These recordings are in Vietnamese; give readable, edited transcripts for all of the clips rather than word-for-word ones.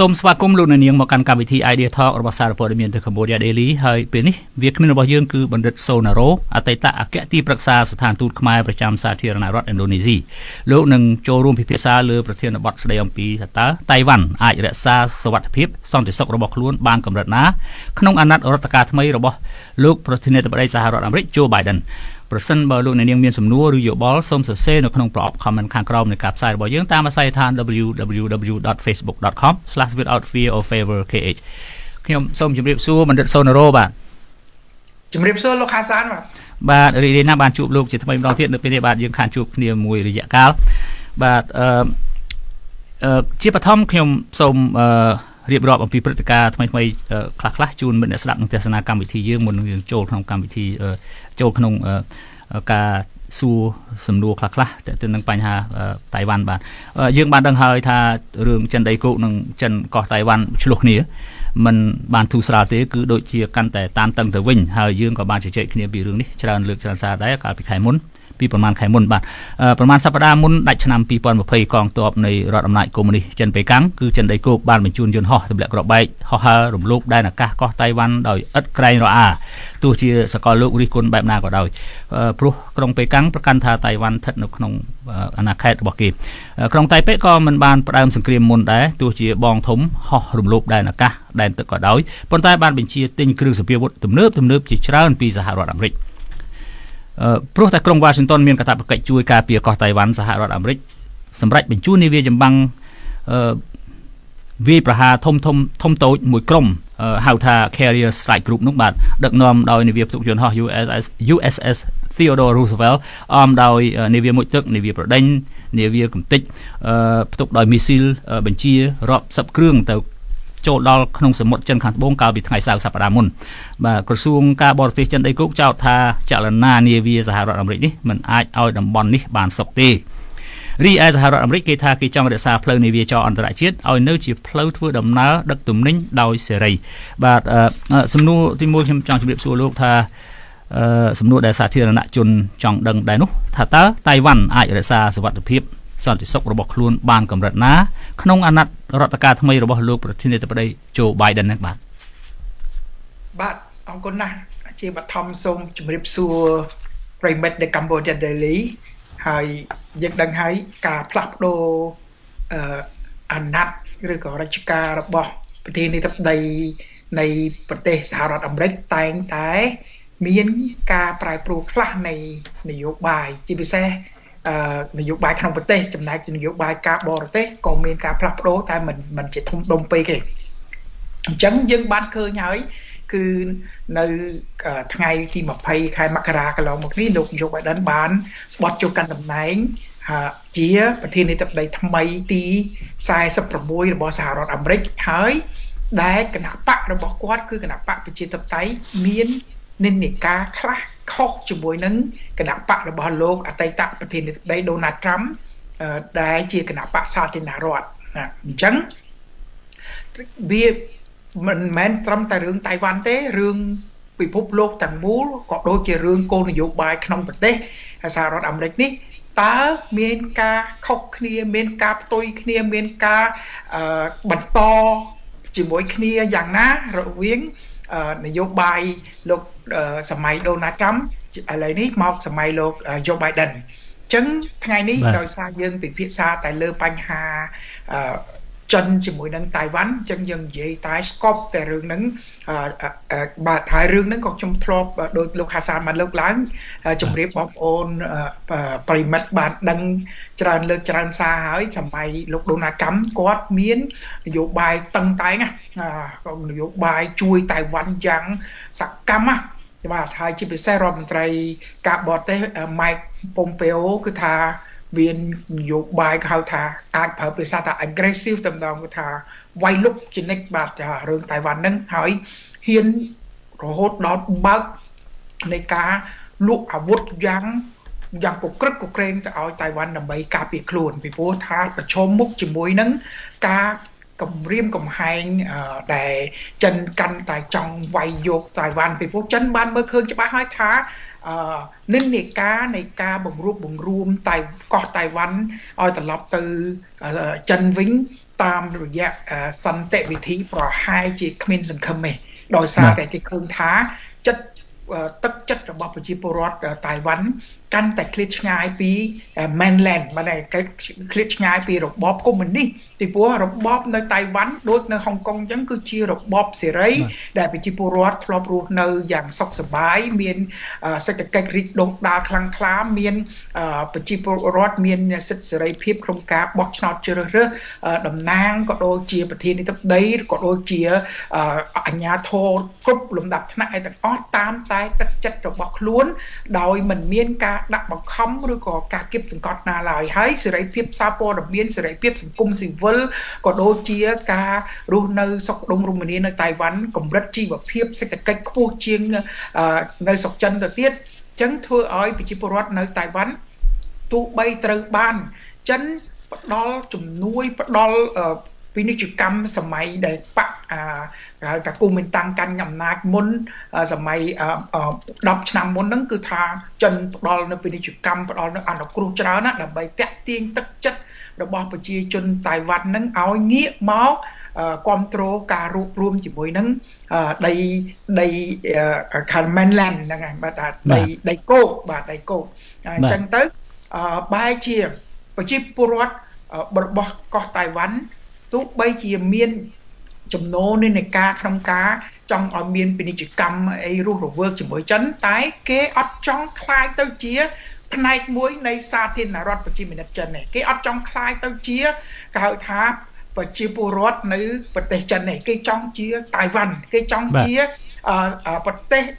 Some Swacom Lunan Mokan Cavity idea talk or was Sarapodium to Cambodia Daily, Hai Penny, Vietnam of Yunku, Bandit Sonaro, Atata, a cat tea praxas, Tantu Khmer, Pracham Satir and Iraq and Donizzi. Lonang, Chorum Pipisa, Lu, Pretend Box Layam P. Taiwan, I read Sas, so what pip, some to sock robot loon, bank of Ratna, Knong and not or the cat may robot, Luke, Protenet of Race Sahara and Rick Joe Biden. Person by Lun and Yamian some Noor, your ball, some to say no Knong prop, comment can crown the capside by Yung Tamasaitan, www.facebook.com/withoutfearorfavor.kh ខ្ញុំសូមជម្រាបសួរបណ្ឌិតសូណារ៉ូបាទជំរាបសួរលោកខាសានបាទបាទរីនេះណាបានជួបលោកជាថ្មីម្ដងទៀតនៅពេលនេះបាទយើងខានជួបគ្នាមួយរយៈកាលបាទជាបឋមខ្ញុំសូមរៀបរាប់អំពីព្រឹត្តិការណ៍ថ្មីៗខ្លះៗជូនមិត្តអ្នកស្ដាប់ក្នុងទស្សនាកម្មវិធីយើងមុននឹងយើងចូលក្នុងកម្មវិធី ចូលក្នុងការសួរសំណួរខ្លះៗតែនឹងបញ្ហាតៃវ៉ាន់បាទយើងបានដឹងហើយថារឿងចិនដីគោកនិងចិនកោះតៃវ៉ាន់ឆ្លោះគ្នាມັນបានទូស្រាទេគឺដូចជាកាន់តែតាមតឹងទៅវិញហើយយើងក៏បានជជែកគ្នាពីរឿងនេះច្រើនលើកច្រើនសារដែរកាលពីខែមុនពីប្រហែលខែមុនបាទប្រមាណសប្តាហ៍មុនដាច់ឆ្នាំ 2020 កងទ័ពនៃរដ្ឋអំណាចកុម្មុយនីសចិនបេកាំងគឺចិនដីគោកបានបញ្ជូនយន្តហោះទម្លាក់គ្រាប់បែកហោះហើររំលោភដែនអាកាសកោះតៃវ៉ាន់ស្ថិតនៅក្នុងអាណាខេត្តរបស់គេ ក្រុងតៃប៉េក៏មិនបានផ្ដើមសង្គ្រាមមុនដែរទោះជាបងធំហោះរំលោភដែនអាកាសដែនទឹកក៏ដោយប៉ុន្តែបានបញ្ជាទិញគ្រឿងសព្វាវុធទំនើបពីសហរដ្ឋអាមេរិក ព្រោះតែក្រុងវ៉ាស៊ីនតោនមាន កាតព្វកិច្ចជួយការពារកោះតៃវ៉ាន់សហរដ្ឋអាមេរិក សម្រាប់បញ្ជូននាវាចម្បាំង វាយប្រហារធំៗធំតូចមួយក្រុម ហៅថា Carrier Strike Group នោះបាទដឹកនាំដោយនាវាផ្ទុកយន្តហោះ USS Theodore Roosevelt អមដោយនាវាមួយទឹកនាវាប្រដេញនាវាកំទេចផ្ទុកដោយមីស៊ីលបញ្ជារាប់សិបគ្រឿងទៅ ចូលដល់ក្នុងសមុទ្រចិនខាងត្បូងកាលពីថ្ងៃសៅរ៍សប្តាហ៍មុនបាទក្រសួងការបរទេសចិនដីគោកចោទថាចលនានាវាសហរដ្ឋអាមេរិកនេះមិនអាចឲ្យតំបន់នេះបានសុខទេរីឯសហរដ្ឋអាមេរិកគេថាគេចង់រក្សាផ្លូវនាវាចោលអន្តរជាតិឲ្យនៅជាផ្លូវធ្វើដំណើរដឹកទំនិញដោយសេរីបាទសំណួរទីមួយខ្ញុំចង់ជម្រាបសួរលោកថាសំណួរដែលសាធារណជនចង់ដឹងដែរនោះថាតើតៃវ៉ាន់អាចរក្សាសុវត្ថិភាព សន្តិសុខរបស់ខ្លួនបានកម្រិតណាក្នុងអាណត្តិរដ្ឋកាលថ្មីរបស់លោកប្រធានាធិបតី Joe Biden ហ្នឹងបាទបាទអរគុណណាស់ជាបឋមសូមជម្រាបសួរប្រិមិត្ត The Cambodia Daily ហើយយើងដឹងហើយការផ្លាស់ប្ដូរអាណត្តិឬក៏រជ្ជកាលរបស់ប្រធានាធិបតីនៃប្រទេសសហរដ្ឋអាមេរិកតែងតែមានការប្រែប្រួលខ្លះនៃនយោបាយជាពិសេស នយោបាយក្នុងប្រទេសចំណែកនយោបាយការបរទេសក៏មានការផ្លាស់ប្ដូរតែមិនជាធំដុំពេកទេអញ្ចឹងយើងបានឃើញហើយគឺនៅថ្ងៃទី 20 ខែមករាកន្លងមកនេះលោកជូ បៃដិន បានស្បត់ចូលកាន់តំណែងជាប្រធានាធិបតីថ្មីទី 46 របស់សហរដ្ឋអាមេរិកហើយដែលគណៈបករបស់គាត់គឺគណៈបកប្រជាធិបតេយ្យមាន និន្នាការខ្លះខុសជាមួយនឹងគណៈបករបស់លោកអតីតប្រធានាធិបតីដូណាល់ត្រាំដែលជាគណៈបកសាធារណរដ្ឋអញ្ចឹងវាមិនមែនត្រឹមតែរឿងតៃវ៉ាន់ទេរឿងពិភពលោកទាំងមូលក៏ដូចជារឿងគោលនយោបាយក្នុងប្រទេសសហរដ្ឋអាមេរិកនេះតើមានការខុសគ្នាមានការផ្ទុយគ្នាមានការបន្តជាមួយគ្នាយ៉ាងណារវាង នយោបាយលោកសម័យដូណាល់ត្រាំឥឡូវនេះមកសម័យលោក Joe Biden អញ្ចឹងថ្ងៃនេះដោយសារយើងពិភាក្សាតែលើបញ្ហាចិនជាមួយនឹងតៃវ៉ាន់អញ្ចឹងយើងនិយាយតែស្កប់តែរឿងហ្នឹងបាទហើយរឿងហ្នឹងក៏ខ្ញុំធ្លាប់ដោយលោក Hasan បានលើកឡើងជម្រាបបងប្អូនប្រិមិត្តបានដឹងច្រើនលើកច្រើនសារហើយសម័យលោកដូណាល់ត្រាំគាត់មាននយោបាយតឹងតែងនយោបាយជួយតៃវ៉ាន់យ៉ាងសកម្ម បាទហើយជាពិសេសរដ្ឋមន្ត្រីការបរទេសម៉ៃកពំពេអូគឺថាមាននយោបាយហៅថាអាចប្រើភាសាថា aggressive តំណងថាវាយលុកជានិច្ចបាទរឿងតៃវ៉ាន់ហ្នឹងហើយហ៊ានរហូតដល់បើកនៃការលក់អាវុធយ៉ាងយ៉ាងកក្រឹកកក្រែងទៅឲ្យតៃវ៉ាន់ដើម្បីការពារខ្លួនពីព្រោះថាប្រឈមមុខជាមួយនឹងការ គម្រាមកំហែងដែលចិនកាន់តែចង់វាយយកតៃវ៉ាន់ពីព្រោះចិនបានមើលឃើញច្បាស់ហើយថានិន្នាការនៃការបង្រួបបង្រួមតៃកោះតៃវ៉ាន់ឲ្យត្រឡប់ទៅចិនវិញ tam rồi dạ sân tệ vị thí bỏ hai chị khuyên dân khâm mê đòi xa cái khương thá chất tất chất là bọc chí bồ rốt ở Tài Văn căn tại clip ngay bí mainland mà này cái clip ngay bí rồi bóp của mình đi thì bố rồi bóp nơi Tài Văn đốt nơi Hồng Kông chẳng cứ chia rồi bóp xì rấy đại vị chí bồ rốt lọc rồi nơi dạng sọc sở bái miền sẽ cái rít đốt đá khăn khá miền vị chí bồ rốt miền sẽ xì rấy phép không cá bóp nọt chưa rớt đầm nang có đôi chia bà thiên đi tập đấy có đôi chia ở nhà thô cúp lùm đạp thân này tầng ót tam tay tất chất rồi bọc luôn đòi mình miền cá đặt bằng khóng rồi có cả kiếp sừng cọt na lại hái sợi dây phép sao po đặc biệt sợi dây phép sừng cung sừng vớ có đôi chia cả luôn nơi sọc đông Romania nơi Tài Văn cũng rất chi và phép sẽ cách khu chiêng nơi sọc chân đầu tiên chấn thưa ơi bị chi porat nơi Tài Văn tụ bay từ ban chấn bắt đo chủng nuôi bắt đo vì nước chịu cam sầm mày để bắt cả cô mình tăng canh nhầm nát muốn sầm mày đọc nằm muốn nâng cứ thà chân đó là vì nước chịu cam đó là ăn được đó là bài tép tiên tất chất là bỏ vào chia chân Tài Văn nâng áo nghĩa máu control cả rùm rùm chỉ với nâng đầy đầy khăn men lành là ngành bà ta đầy đầy cô bà đầy cô chân tới bài chia và chia purat bỏ có Tài Văn tụ bây chỉ miên chấm nô nên này ca không cá trong ở miên bên chỉ cầm ấy ru rồi vơ chỉ mới chấn tái kế ấp trong khai tơ chia này muối này xa thiên là rót và chỉ mình đặt chân này cái ấp trong khai tơ chia cả hội tháp và chỉ bù rót nữ và tề chân này cái trong chia Tài Văn cái trong chia và tề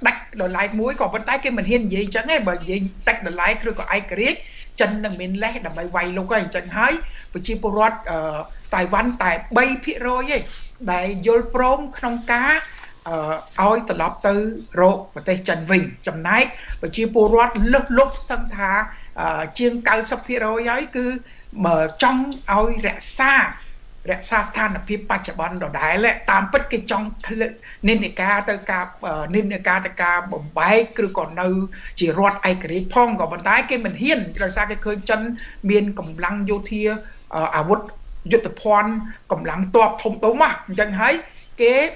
đạch đồ lái muối còn vẫn tái cái mình hiên gì chẳng ấy bởi vì đạch đồ lái rồi có ai biết chân là mình lẽ là mày quay luôn cái chân hái và chỉ bù rót Tài Văn tại bay phía rồi ấy đại vô prong trong cá oi từ lọp từ rộ và tây Trần Vinh chầm nái và chia porat lúc lúc sân thà chiên cao sắp phía rồi ấy cứ mở trong oi rẽ xa than là phía ba chả bắn đó đại lệ tam bất cái trong nên để cá tới cá nên để cá tới cá bồng bay cứ còn nâu chỉ rót ai cái phong còn bàn tay cái mình hiền rồi xa cái khơi chân miền cổng lăng vô thia à vút dụ tập hoàn cầm lắng to thông tố mà dân hãy cái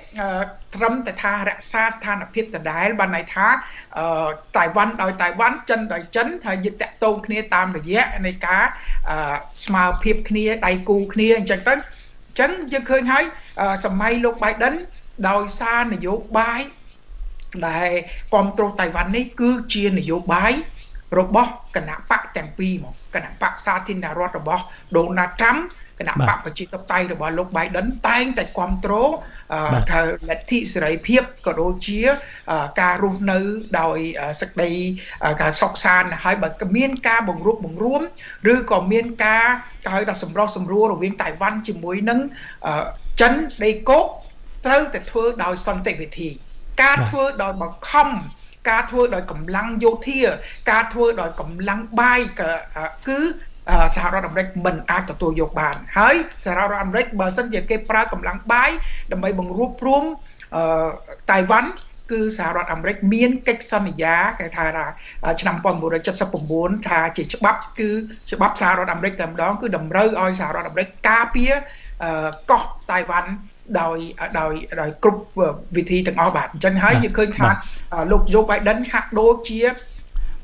trâm tại tha rạ xa than là phiết tại đáy ban này tha Tài Văn đòi Tài Văn chân đòi chấn thời dịch tệ tôn kia tam rồi dễ này cá smile phiếp kia đầy cù kia chẳng tấn chấn dân khơi hãy sầm may lúc bài đến đòi xa này vô bái đại còn trâu Tài Văn ấy cứ chia này vô bái rồi bó cả nạ bạc tàng pi một cả nạ bạc xa thiên đà rốt rồi bó đồ nạ trắm cái nạp bạc và chỉ tập tay rồi bỏ lúc bài đến tay tại quan trố là thị sợi phép có đôi chia cà run nữ đòi sạch đầy cà sọc sàn hay bật miên ca bồng ruộng bồng ruộng rư còn miên ca hơi đặt sầm rua rồi viên Tài Văn chỉ muối nâng chấn đầy cốt tới tại thưa đòi son tệ về thì ca thưa đòi bằng không ca thưa đòi cầm lăng vô thia ca thưa đòi cầm lăng bay cứ sao ra mình ai tập tôi dục bàn hỡi sao ra bờ sân về cái pra cầm lăng bái đầm bay bằng rúp rúm Tài Văn cứ sao ra miên cách sân giá cái thà là năm phần một chất sắp bốn thà chỉ bắp cứ bắp sao ra tầm đó cứ đầm rơi oi sao ra ca pía có Tài Văn đòi cục vị thi từng ao bạn chân hỡi như khơi thà lục Joe Biden hạt đô chia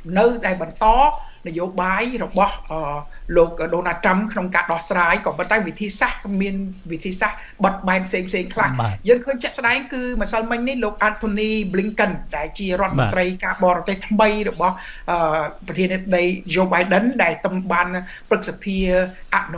nơi đại bản to là vô bái rồi bỏ lột Donald Trump trong cả đỏ sải còn bắt tay vị thi sát miền vị thi sát bật bài xem khăn dân khơi chắc sáng cứ mà sau mình nên lột Anthony Blinken đại chi Ron Trey cả bỏ rồi thăm bay rồi bỏ thì đây Joe Biden đại tâm ban Prussia ăn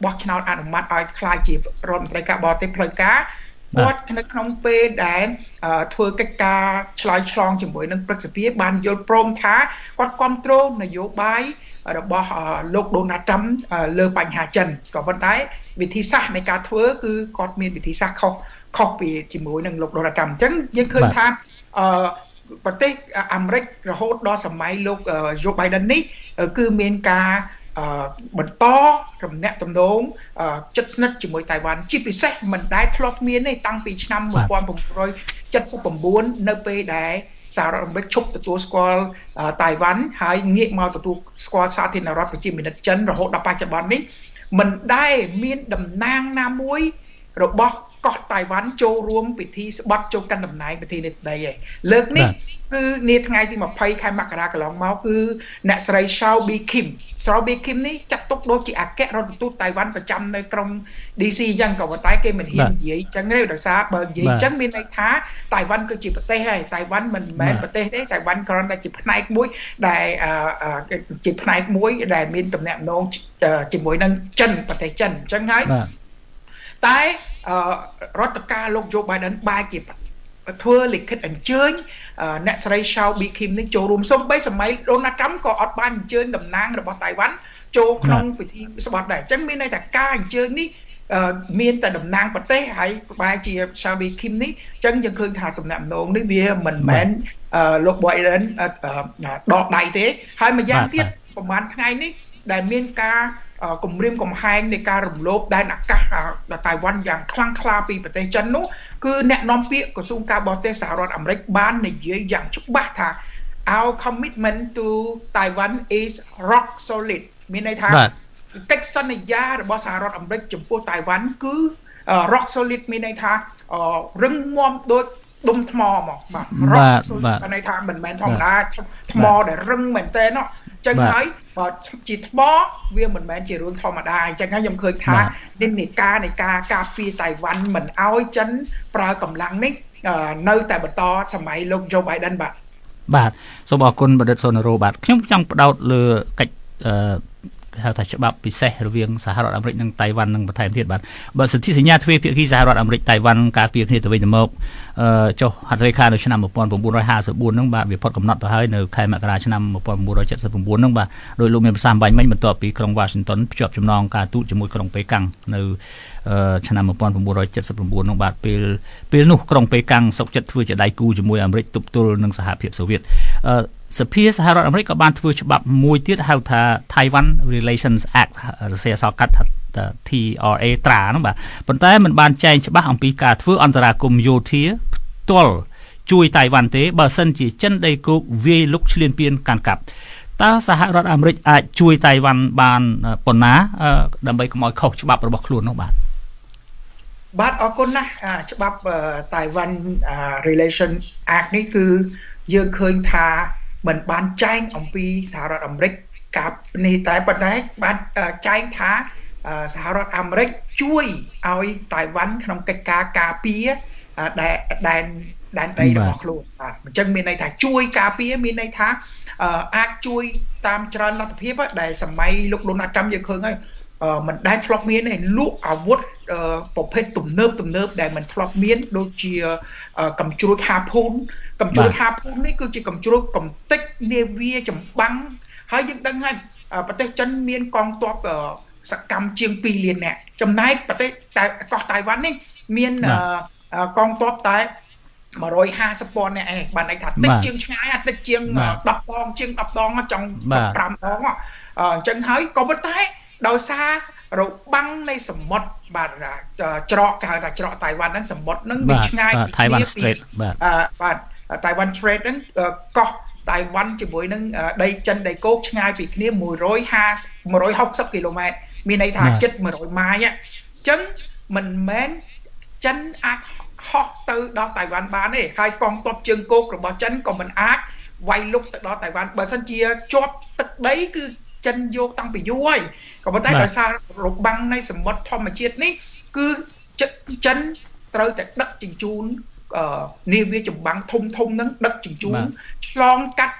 bỏ cái nào ăn mặn ai khai chỉ Ron Trey cả bỏ tới phơi cá quát nó không phê để thưa cái ca slide slong chỉ mỗi nâng Prussia ban vô prom thá quát control là vô bái đó bỏ lục Donald Trump lơ bành hà trần có vấn đái vị thị sát này cả thưa cứ con miền vị thị sát không vì chỉ mỗi nâng lục Donald Trump chẳng nhưng khơi tham và tới Americ rồi hốt đó sầm máy lục Joe Biden ấy cứ miền ca mình to rầm nẹt tầm đốn chất nứt chỉ mới Tài Văn chỉ vì xét mình đái thọp miến này tăng từ năm 1900 chất số 4 nơi về đái sao rồi mới chụp từ tua squall Tài Văn hay nghiện mau từ tua squall sao thì là rồi phải chỉ mình đặt chân rồi hỗ đập ba chấm bốn đấy mình đai miên đầm nang nam muối rồi bóc có Tài Văn châu ruộng bị thi bắt châu căn đầm này bị thi này đây lực ní cứ nè ngày thì mà pay khai mạc ra cái lòng máu cứ nè sau bị kim ní chắc tốc độ chỉ ác kẹt rồi tụt Tài Văn và trăm nơi trong DC dân cầu vào tay kia mình hiền dễ chẳng nếu đặc xa bờ dễ chẳng bên này thá Tài Văn cứ chỉ bật hay Tài Văn mình mẹ bật tê thế Tài Văn còn là chỉ bật này mũi đại chỉ bật này mũi đại miền tầm nẹm nông chỉ mũi nâng chân bật tay chân chẳng ấy tại rất ca lúc Joe Biden ba chỉ thưa lịch khích ảnh chơi nét sợi sau bị khiêm đến chỗ rùm xong bây giờ mấy Donald Trump có ọt ban chơi đầm nang rồi bỏ Tài Văn chỗ không phải thì bọt đại chẳng bên này là ca ảnh chơi ní miên tại đầm nang bật tế hay ba chỉ sau bị khiêm ní chẳng dân khương thà tầm nạm nông đến bia mình mến lúc bội đến đọt đại thế hay mà gian thiết của mình ngay ní đại miên ca cùng riêng cùng hai anh này ca rồng lốp đại nặc ca là Tài Văn dạng khăng khla bị bật tay chân nó cứ nẹt non piệc của sung ca bọt tay xào rồi ẩm rách ban này dưới dạng chúc bát thà our commitment to Taiwan is rock solid miền này thà cách sân này ra rồi bọt xào rồi ẩm rách chấm pô Tài Văn cứ rock solid miền này thà rưng mom đôi đom thò mà rock solid miền này thà mình mèn thòng ra thò để rưng mèn tên nó chân thấy chỉ bó viên mình mẹ chỉ luôn thò mà đài chẳng ai dòng khơi thả nên này ca phi Tài Văn mình ao chấn pra cầm lăng nít nơi tại bờ to sầm mày luôn Joe Biden bạn bạn số bỏ con bờ đất sồn rồ bạn không trong đầu lừa cách hào tài trợ bạc bị xe viên xã hội Ả Rập đang Tài Văn đang bật thèm thiệt bạn bạn sự thi sinh nhà thuê việc khi xã hội Ả Rập Tài Văn cá việc thì tụi mình một cho hạt dây khai được năm 1424 nông bà việc phật cầm nọt tờ hai nửa khai mạc ra năm 1474 nông bà đôi lúc mình sắm bánh bánh mình tọp bị công Washington chụp chụp non cả tụ chụp môi công Pê Căng nửa năm 1474 nông bà pê nô công Pê Căng sọc chật thuê chợ đại cù chụp môi Ả Rập tụt tụt nâng xã hội Xô Viết sự phía xã hội Ả Rập có ban thư bạc môi tiết hào thà Taiwan Relations Act sẽ so cắt TRA trả nó bà vấn đề mình ban tranh cho bác ông Pí cả thứ anh ta cùng vô thía tuol chui Taiwan thế bờ sân chỉ chân đầy cục vi lúc liên biên cản cặp ta xã hội Ả Rập ai chui Taiwan bàn bồn ná đầm bấy có mọi khẩu cho bạc bọc luôn nó bạn bác ở con á cho bác Taiwan Relations Act này cứ dương khơi thà mình bán tranh ông Pi xã hội Ả Rập cặp này tại bật đấy bán tranh thá xã hội Ả Rập chui ao Tài Văn trong cái cá pía đàn đây là bọc luôn chân bên này thả chui cá pía bên này thả ác chui tam tròn là tập hiệp để sầm mày lúc luôn là trăm giờ khơi ngay mình đai thọc miến này lúc áo vút bọc hết tụm nơm để mình thọc miến đôi chia cầm chuối hà phun đấy cứ chỉ cầm chuối cầm tích nevia chấm băng hơi dựng đằng hay bà tây chân miến con toa sạ cầm chiêng pi liền nè chấm nái bà tây có Tài Văn ấy miến con toa tại mà rồi ha sport nè bạn này thà tích chiêng trái tích chiêng đập bong trong cầm đó chân hơi có bớt thái đầu xa rồi băng này sầm mốt bà trọ cái là trọ Tài Văn đang sầm mốt nó bị ngay Tài Văn straight bà Tài Văn straight đang có Tài Văn chỉ với nâng đây chân đây cốt ngay bị kia mùi rối 60 km miền này thà chết mùi rối mai á chân mình mến chân ác hót từ đó Tài Văn bán này hai con top chân cốt rồi bỏ chân còn mình ác quay lúc từ đó Tài Văn bờ sân chia chót tức đấy cứ chân vô tăng bị vui còn bên tay đời xa rồi băng này sầm mốt thom mà chết ní cứ chân tới tại đất chừng chun nêu với chừng băng thông nắng đất chừng chun lon cắt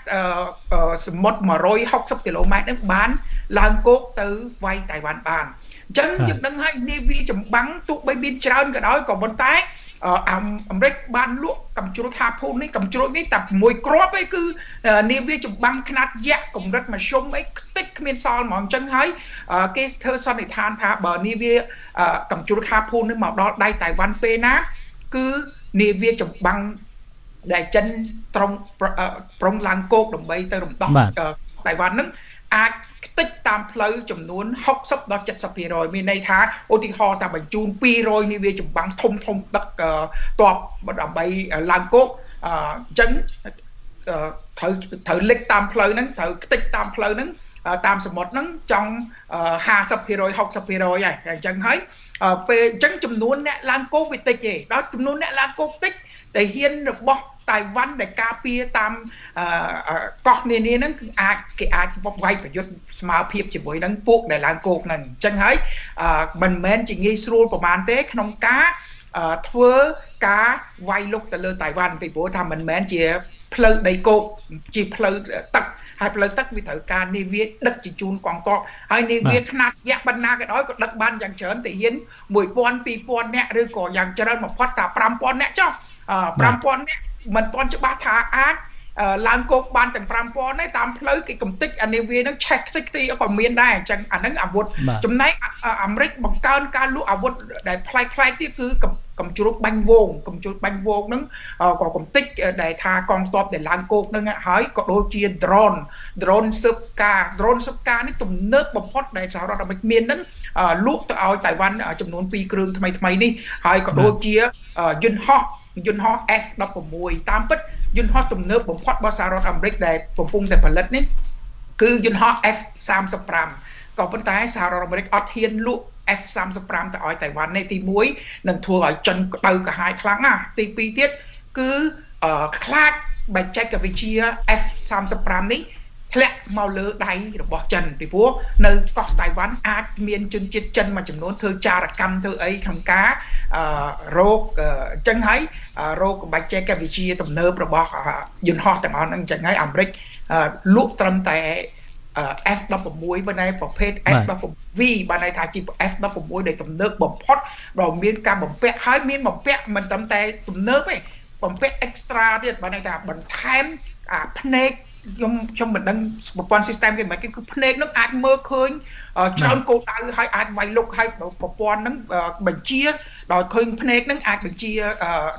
sầm mốt mà rồi 60 km nước bán lan cốt từ vay Tài Văn bàn chân những đấng hay nêu với chừng băng tụ bay biên trơn cái đó còn bên tay Amerik ban lụa cầm chuột hà phun ấy cầm chuột ấy tập mùi crop ấy cứ niêm viên chụp băng khát dẹt cùng rất mà sung ấy tích miên son mỏng chân hái cái thơ son này than thà bờ niêm viên cầm chuột hà phun ấy màu đỏ đây Tài Văn pê ná cứ niêm viên chụp băng đại chân trong làng cột đồng bay tới đồng tọt Tài Văn nứng tích tam phơi chấm nuốn hóc sấp đó chật sấp pì rồi miền này thá ô thì ho tam bánh chun pi rồi ni về chấm băng thông đất toạp mà đầm bay lan cốt chấn thử lịch tam phơi nắng thử tích tam phơi nắng tam số một nắng trong hà sập thì rồi học sập thì rồi vậy chẳng thấy về chẳng chấm nón nè làm cố về tích gì đó chấm nón nè làm cố tích để hiên được bọc Tài Văn để cà phê tam cọc nền nền nắng cái ai bọc vai phải dốt smart phép chỉ với nắng buộc để làm cố này chẳng thấy mình men chỉ nghĩ sôi của bạn thế không cá thưa cá vai lúc từ lên Tài Văn vì bố tham mình men chỉ plug đầy cố chỉ plug tắt hay plug tắt vì thử cá ni viết đất chỉ chun còn to hay ni viết nát giác ban na cái đó có đất ban giang chớn thì hiến mùi pon pi pon nè rồi còn giang chớn mà phát tà pram pon nè cho pram pon nè mình toàn cho ba thà ác làm cột ban tầng pram pon này tam plug cái công tích anh vi nó check tích ti ở còn miền này chẳng anh nó áp vượt trong này America bằng cao cao lũ áp vượt để play play tiếp cứ cầm chuột banh vuông nứng còn công tích để thà con top để làm cột nứng hỏi có đôi chia drone sub car này tụm nước bấm hot để sao đó là miền nứng lũ tụi ao Tài Văn ở trong nón phi cường thay đi hỏi có đôi chia dân họ F16 tam bích dân hoa tùm nước bổng phát bó xa rốt Amric để bổng phung dẹp phần lật ní cứ dân hoa F35 còn vấn tái xa rốt Amric ọt hiên lụ F35 tại Tài Văn này thì muối nâng thua ở chân tàu cả hai kháng thì bí tiết cứ khát bài chạy cả vị trí F35 ní lẹ màu lỡ đáy bỏ chân thì bố nơi có Tài Văn át miên chân chết chân mà chấm nôn thơ cha là căm thơ ấy không cá rô chân ấy rô bạch chê cái vị trí tầm nơ rồi bỏ dân hoa tầm ơn chân ấy Amric lúc tâm tại F-11 bên này bỏ phết F-11V bên này thả chìm F-11 để tầm nơ bỏng phót rồi miên ca bỏng phép hơi miên bỏng phép mình tầm tay tầm nơ ấy bỏng phép extra thì bên này là bỏng thêm panic trong mình đang một quan system cái máy cái plane nó ai mơ khơi trong cô ta hay ai vay lục hay một quan nó bình chia đòi khơi plane nó ai bình chia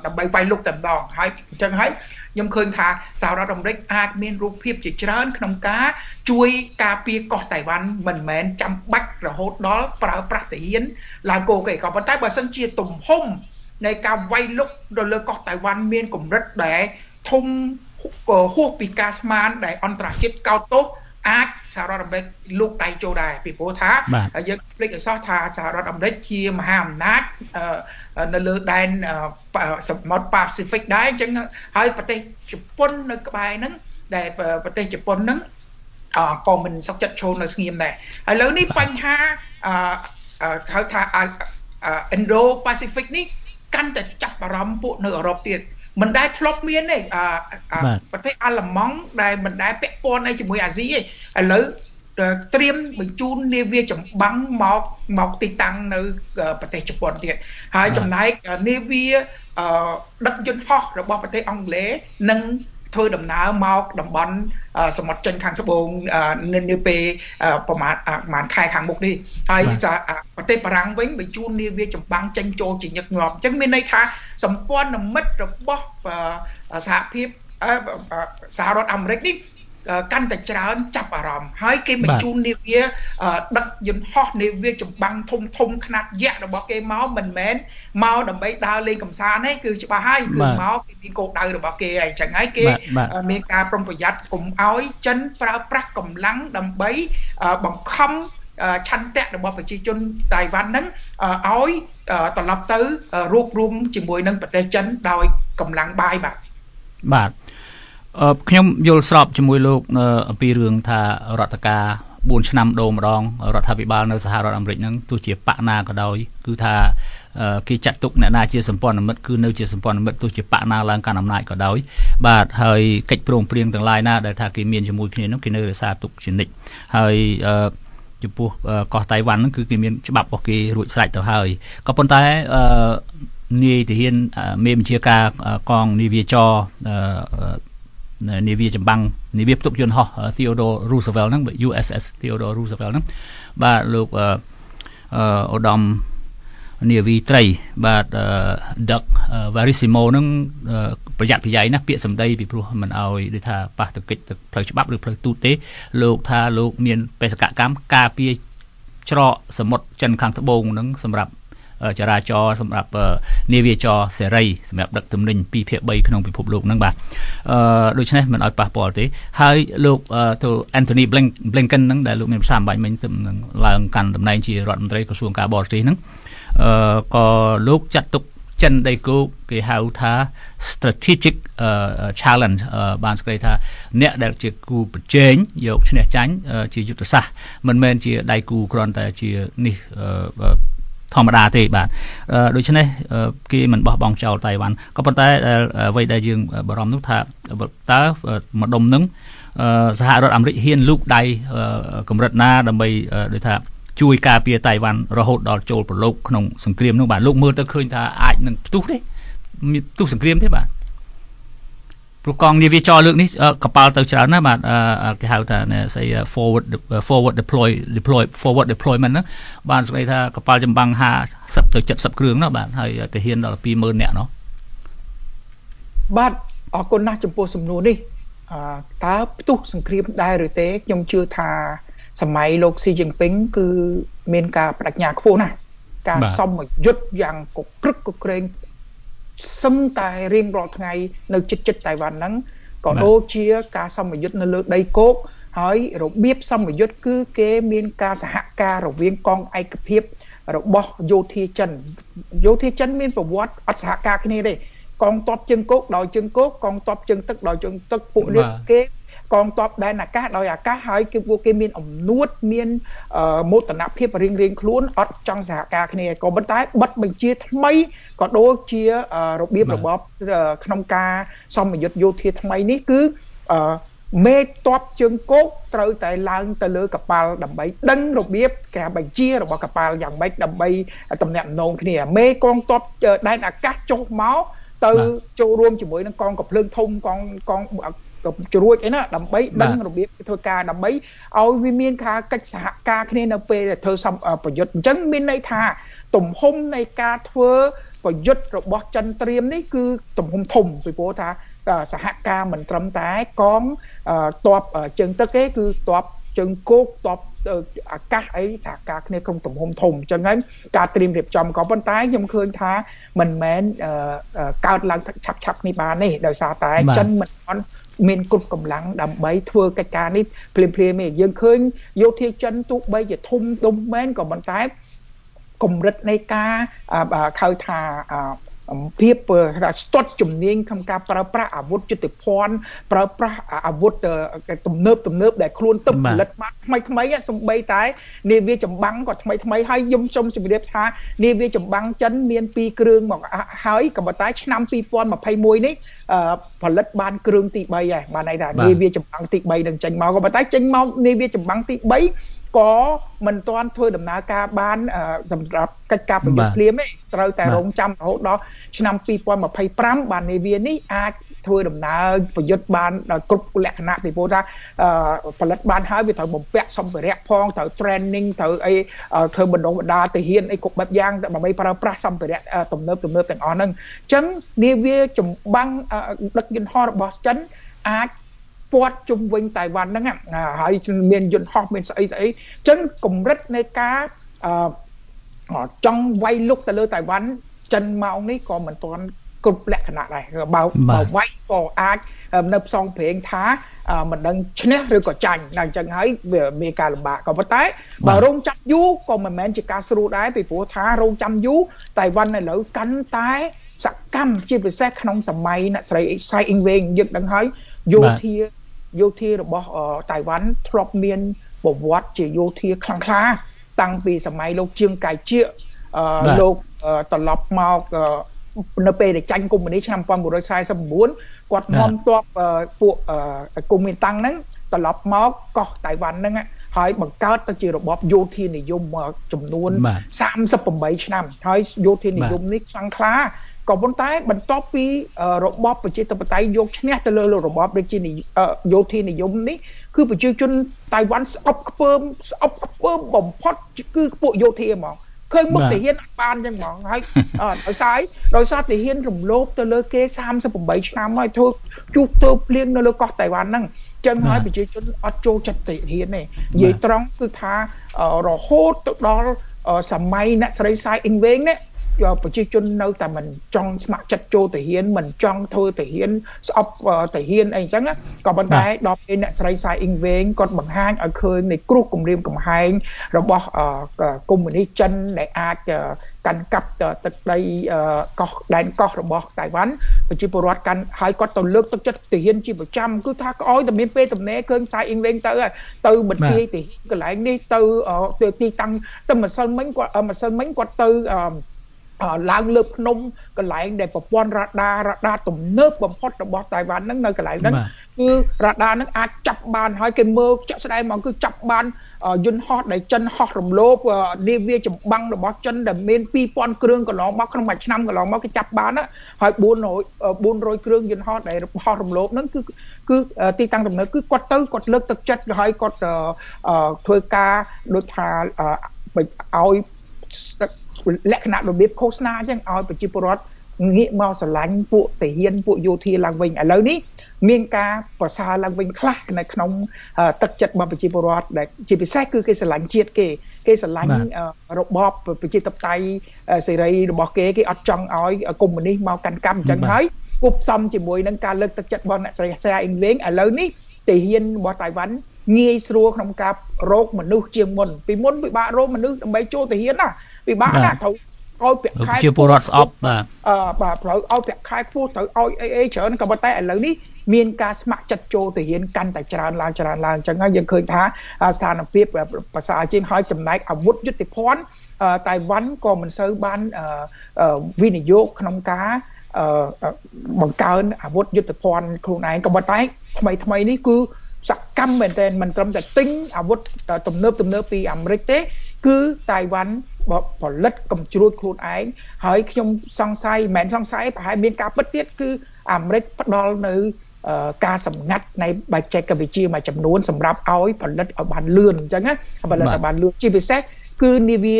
đòi bay vay lục tầm đòn hay chẳng thấy nhưng khơi thà sao đó đồng đích ai miền ruột phep chỉ trơn không cá chui cà phê cỏ Tài Văn mình mến chăm bách rồi hốt đó vào praktiến là cô kể còn vấn tay bà sân chia tùng hung này cà vay lục rồi lơ cỏ Tài Văn miền cũng rất để thung hút bị ca sman để on tra chết cao tốt ác sao đó đồng đế lúc tay châu đài bị bố thá dân lịch ở sau thà sao đó đồng đế chia mà hàm nát nơi lửa đen một Pacific đấy chẳng hơi vật tây chụp quân nơi các bài nắng để vật tây chụp quân nắng còn mình sắp chặt trôn là nghiêm này ở lớn đi quanh ha khởi thà Indo Pacific ní căn để chặt vào rắm bộ nửa rộp tiền mình đã lọc miên này và thấy ăn là món đây mình đã bếp con này chỉ mới gì ấy lấy tiêm mình chun nê vi chấm bắn mọc mọc tì tăng nơi và thấy chụp bọn điện hai chấm này nê vi đất dân hoặc rồi bọn và thấy ông lễ nâng thôi đầm ná mọc đầm bắn sầm mọt chân kháng thấp bồn nên nê bê mà khai kháng mục đi hai và thấy bà răng với mình chun nê vi chấm bắn chân trôi chỉ nhật ngọt chân miên này tha sầm quan nằm mất rồi bóc và xả phép xả rót âm rít đi căn tài trán chập à rầm hái cái mình chun nêu vía đặc dụng hot nêu vía chụp băng thông thông khát dạ rồi bỏ cái máu mình mến máu đầm bấy đau lên cầm xa này cứ chụp bà hai cứ máu cái miếng cột đời rồi bỏ kia ấy chẳng ấy kia miếng cà trong phải giặt cùng áo chân praprak cầm lắng đầm bấy bằng không chăn tẹt rồi bỏ phải chi chun Tài Văn nắng áo toàn lập tứ ruột rung chỉ mùi nâng bật tay chân đòi cầm lắng bay bạn bạn nhóm vô sọp chỉ mùi lúc bị rừng thà rọt cả 4 năm đồ mà đong rọt thà bị bao nơi Sahara rọt Amric nắng tôi chỉ bạn na cả đôi cứ thà khi chặt tục nè na chia sầm pon mất cứ nêu chia sầm pon mất tôi chỉ bạn na lang cả năm nay cả đôi và hơi cách prong prieng tương lai na để thà cái miền chỉ mùi phía nước cái nơi xa tục chuyển định hơi chụp có Tài Văn nó cứ cái miền chụp bọc cái ruột sạch tàu hơi có con tay ni thì hiện mềm chia ca con ni vi cho ni vi chấm băng ni vi tục dân họ Theodore Roosevelt nắng USS Theodore Roosevelt nắng và lục Odom ni vi trầy và Doug Verissimo nắngประหยัดประหยัย นะ เปียก สำใด ពីព្រោះ มัน ឲ្យ ដូច ថា ប៉ះ ទៅ កិច្ច ទៅ ផ្លូវ ច្បាប់ ឬ ផ្លូវ ទូត ទេ លោក ថា លោក មាន បេសកកម្ម ការពារ ច្រក សមុទ្រ ចិន ខាង ត្បូង នឹង សម្រាប់ จราจรสำหรับเนวิจอเสรีสำหรับดักตำหนิปีเพียบใบพนมพิภพโลกนั่งบ่าโดยเฉพาะมันเอาปะปอที่ให้ลูกตัวแอนโทนีบลิงเคนนั่งได้ลูกมีสามใบมันตึมหลังกันตำแหน่งจีรัฐมนตรีกระทรวงการบอดีนั่งก็ลูกจัดตุกจันได้กูcái hậu thá strategic challenge ban cái thá nè đại chỉ cụ chén dọc trên tránh chỉ giúp sa mình chỉ đại cụ còn tại chỉ nèธรรมดาที่บ้านโดยเฉพาะที่มันบ่บังเจ้าไต้หวันก็เป็นแต่ไว้ได้ยังบรมนุษย์ท่าตามาดมนึงสหรัฐอเมริกาเฮียนลูกใดกำรัดนาดำไปโดยท่าช่วยการเปียไต้หวันระหดดอโจลปลกขนมสังเกตน้องบ้านลูกมือตะเคยท่าอาจนั่งตู้ได้ตู้สังเกตที่บ้านผู้กองนิวิจอเรื่องนี้กระเป๋าเตาฉลาดนะบ้านที่เขาท่าเนี่ยใส่ forward deployment นะบ้านสมัยท่ากระเป๋าจำบังหาสับเตาจัดสับเครื่องนะบ้านให้แต่เฮียนเราปีเมินเนี่ยเนาะบ้านออกคนน่าจมปูสมนูนี่ตาตู้สังเกตได้หรือเต๊กยงเชื่อท่าสมัยโลกซีจิงปิงคือเมนกาปรัชญาโคนะการซ่อมยุดอย่างกกรึกกเกรงซึ่งแต่เรียงรอดไงในจิตไต้หวันนั้นก็โดเชียการซ่อมยุดในเลือกได้โคกเฮ้ยเราเบียบซ่อมยุดคือเกเมนกาสหการเราเวียงกองไอกระเพียบเราบอกโยธีจันเมนประวัติอัศหการที่นี่เลยกองตอบจึงโคกดอยจึงโคกกองตอบจึงตึกดอยจึงตึกปุ่นเรียกเกกองตอบได้นะก้าดอยก้าหายคือพวกเกมีนอมนวดเมียนโมตนาเพียบเรียงคล้วนอัดจังสหการเนี่ยก็บันท้ายบัดบัญชีทำไมก็โดนเชียระเบียบระบบขนมกาซ่อมหยุดโยเททำไมนี่คือเมตอบเชิงโก๊กเตยแต่ลางแต่เลือกระเป๋าดับใบดังระเบียบแกบัญชีระบบกระเป๋าอย่างใบดับใบตำแหน่งนงเนี่ยเมกองตอบได้นะก้าโจมเมาเตยโจรวมจุ๋มนั่งกองกับเพลิงทงกองกับจรวดไอ้น่ะดับใบดังระเบียบเธอการดับใบเอาวิมีนค่ะกัจฉาการคะแนนเปย์เธอสัมประยุทธ์จังมินในท่าตุ่มหมในการเธอประยุทธ์ระบบจันเตรียมนี่คือตุ่มหมถมไปโพธาสหการมันตรำตายกองตอบเจิงตะเก้คือตอบเจิงโกกตอบการไอ้สหการคะแนนของตุ่มหมถมจังงั้นการเตรียมเรียบจำของบรรทายยมเคยท่ามันแม้นการลังชักในบ้านนี่โดยสาตายจันมันเมนกลุ่มกำลังดำใบเทือกการนี่เพลย์เมย์ยังเคยโยเทียจันตุใบจะทุ่มตุ้มแมนกับบรรทายกลุ่มรัฐในกาข่าวทาเพียบเปิดสตดจุ่มนิ่งคำการประปราอาวุธจุติพรประปราอาวุธตุ่มเนิบแต่ครูนตุ่มรัฐมาทำไมอะสมใบตายเนวีจำบังก็ทำไมให้ยมชมสมเด็จพระเนวีจำบังจันเมียนปีเกลืองบอกหายกับบรรทายนำปีพรมาไพมวยนี่ผลัดบานเกลืองติใบใหญ่บานในด่านเนวีจำบังติใบดังจังเมากับบรรทายจังเมาเนวีจำบังติใบก็มันตอนเธอดำนาการบ้านสำหรับกิจการประยุทธ์เลี้ยมเราแต่โรงจำเขาเนาะนำปีปอนมาไพ่ปรัมบ้านในเวียนี่อาเธอดำนาประยุทธ์บ้านกรุ๊ปแหลกขณะปีโพธิ์ผลัดบ้านหายไปเธอบ่มแปะซ่อมไปแรกพองเธอเทรนนิ่งเธอไอเธอบนดงบดาแต่เฮียนไอกบแบบย่างแต่มาไม่ปราปราซ่อมไปแรกตุ่มเนื้อแต่งอ่อนนึงจังในเวียจุ่มบังลักยินฮอร์บอสจังอาปวดจุ่มวิ่งไต้หวันนั่งหายเมียนยนฮอกเมียนไอ้จังกลุ่มรัฐในกาจังไวลุกแต่เลยไต้หวันจันเมานี่ก็เหมือนตอนกรุบแหลกขนาดไหนเบาไว้ก็อาจนำซองเพลงท้ามันดังชนะหรือก็จังดังจังให้เมกาลำบากก็มาไต้บ่าโรงจำยูก็เหมือนแมนจิกาสรูได้ไปผัวท้าโรงจำยูไต้หวันเนี่ยเหลือกันไต้สักกั้มจีบแทรกขนมสมัยน่ะใส่ไซอิงเวงยึดดังให้โยเทียระบบไต้หวันทรอปเมียนบอกวัดเจโยเทียคลังคลาตั้งปีสมัยโลกเชียงไก่เชี่ยโลกตลบมาเนเปได้จังกลุ่มนี้ทำความบุรุษชายสมบูรณ์กวดมอมตัวพวกกลุ่มเมียนตังนั้นตลบมาก็ไต้หวันนั่นหายบังเกิดตั้งเจระบบโยเทียนิยมจำนวน38ชนามหายโยเทียนิยมนี้คลังคลาก็บนท้ายบรรทบปีระบบประชาธิปไตยยกชนะแต่เลยระบบประชานิโยธีนิยมนี้คือประชาชนไต้หวันอับเพิ่มบ่มพอดคือพวกโยธีมองเคยมุกแต่เฮียนปานยังมองให้โดยสายแต่เฮียนรวมโลกแต่เลยเกสามสิบ8ชามไม่เท่าจุดเติมเลี้ยงแต่เลยก็ไต้หวันนั่งจังหวะประชาชนอัดโจจัดเตะเฮียนนี่ยิ่งตรงคือท่ารอโฮดตลอดสมัยนักศึกษาอิงเวงเนี่ย ប្រជាជននៅតែមិនចង់ស្ម័គ្រចិត្តចូលទៅហ៊ានមិនចង់ធ្វើទៅហ៊ានស្អប់ទៅហ៊ានអីចឹងក៏ប៉ុន្តែដល់ពេលអ្នកស្រីសាយអ៊ីងវេងគាត់បង្ហាញឲ្យឃើញនៃគ្រោះគំរាមកំហែងរបស់កុម្មុយនីសចិនដែលអាចកាន់កាប់ទឹកដីកោះដែនកោះរបស់តៃវ៉ាន់ប្រជាពលរដ្ឋកាន់ហើយគាត់ទៅលើកទឹកចិត្តទៅហ៊ានជាប្រចាំគឺថាក្អោយតែមានពេលទំនេរឃើញសាយអ៊ីងវេងទៅមិនទាយទៅកន្លែងនេះទៅទីតាំងតែម្សិលមិញគាត់ទៅឡើងលើភ្នំកន្លែងដែលប្រព័ន្ធរ៉ាដាទំនើបបំផុតរបស់តៃវ៉ាន់ហ្នឹងនៅកន្លែងហ្នឹងគឺរ៉ាដាហ្នឹងអាចចាប់បានហើយគេមើលចាក់ស្ដែងមកគឺចាប់បានយន្តហោះដែលចិនហោះរំលោភនាវាចម្បាំងរបស់ចិនដែលមាន2000គ្រឿងកន្លងមកក្នុងមួយឆ្នាំកន្លងមកគេចាប់បានហើយ400គ្រឿងយន្តហោះដែលហោះរំលោភហ្នឹងគឺទីតាំងទំនើបគឺគាត់ទៅគាត់លើកទឹកចិត្តហើយគាត់ធ្វើការដូចថាឲ្យលក្ខណៈរបៀបឃោសនាអញ្ចឹងឲ្យប្រជាពលរដ្ឋងាកមកស្រឡាញ់ពួកទាហានពួកយោធាឡើងវិញឥឡូវនេះមានការប្រសើរឡើងវិញខ្លះនៅក្នុងទឹកចិត្តរបស់ប្រជាពលរដ្ឋដែលជាពិសេសគឺគេស្រឡាញ់ជាតិគេស្រឡាញ់របបប្រជាធិបតេយ្យសេរីរបស់គេអត់ចង់ឲ្យកុម្មុយនីសមកកាន់កាប់អញ្ចឹងហើយគប់ផ្សំជាមួយនឹងការលើកទឹកចិត្តរបស់អ្នកស្រីសាអ៊ីងវេងឥឡូវនេះទាហានរបស់តៃវ៉ាន់ងាយស្រួលក្នុងការរកមនុស្សជាងមុនពីមុនពិបាករកមនុស្សដើម្បីចូលទាហានណាពិបាកណាត្រូវឲ្យប្រាក់ខែជាពលរដ្ឋស្អប់បាទបាទត្រូវឲ្យប្រាក់ខែខ្ពស់ត្រូវឲ្យអីច្រើនក៏ប៉ុន្តែឥឡូវនេះមានការស្ម័គ្រចិត្តចូលទាហានកាន់តែច្រើនឡើងអញ្ចឹងហើយយើងឃើញថាស្ថានភាពប្រសើរជាងហើយចំណែកអាវុធយុទ្ធភ័ណ្ឌតៃវ៉ាន់ក៏មិនសូវបានវិនិយោគក្នុងការបង្កើនអាវុធយុទ្ធភ័ណ្ឌខ្លួនឯងក៏ប៉ុន្តែថ្មីនេះគឺសកម្មមែនទែនមិនត្រឹមតែទិញអាវុធទំនើបពីអាមេរិកទេគឺតៃវ៉ាន់ផលិតកំជ្រួតខ្លួនឯងហើយខ្ញុំសង្ស័យមិនមែនសង្ស័យប្រហែលមានការពិតទៀតគឺអាមេរិកផ្ដល់នៅការសម្ងាត់នៃបច្ចេកវិទ្យាមួយចំនួនសម្រាប់ឲ្យផលិតឲ្យបានលឿនអញ្ចឹងណាផលិតឲ្យបានលឿនជាពិសេសគឺនាវា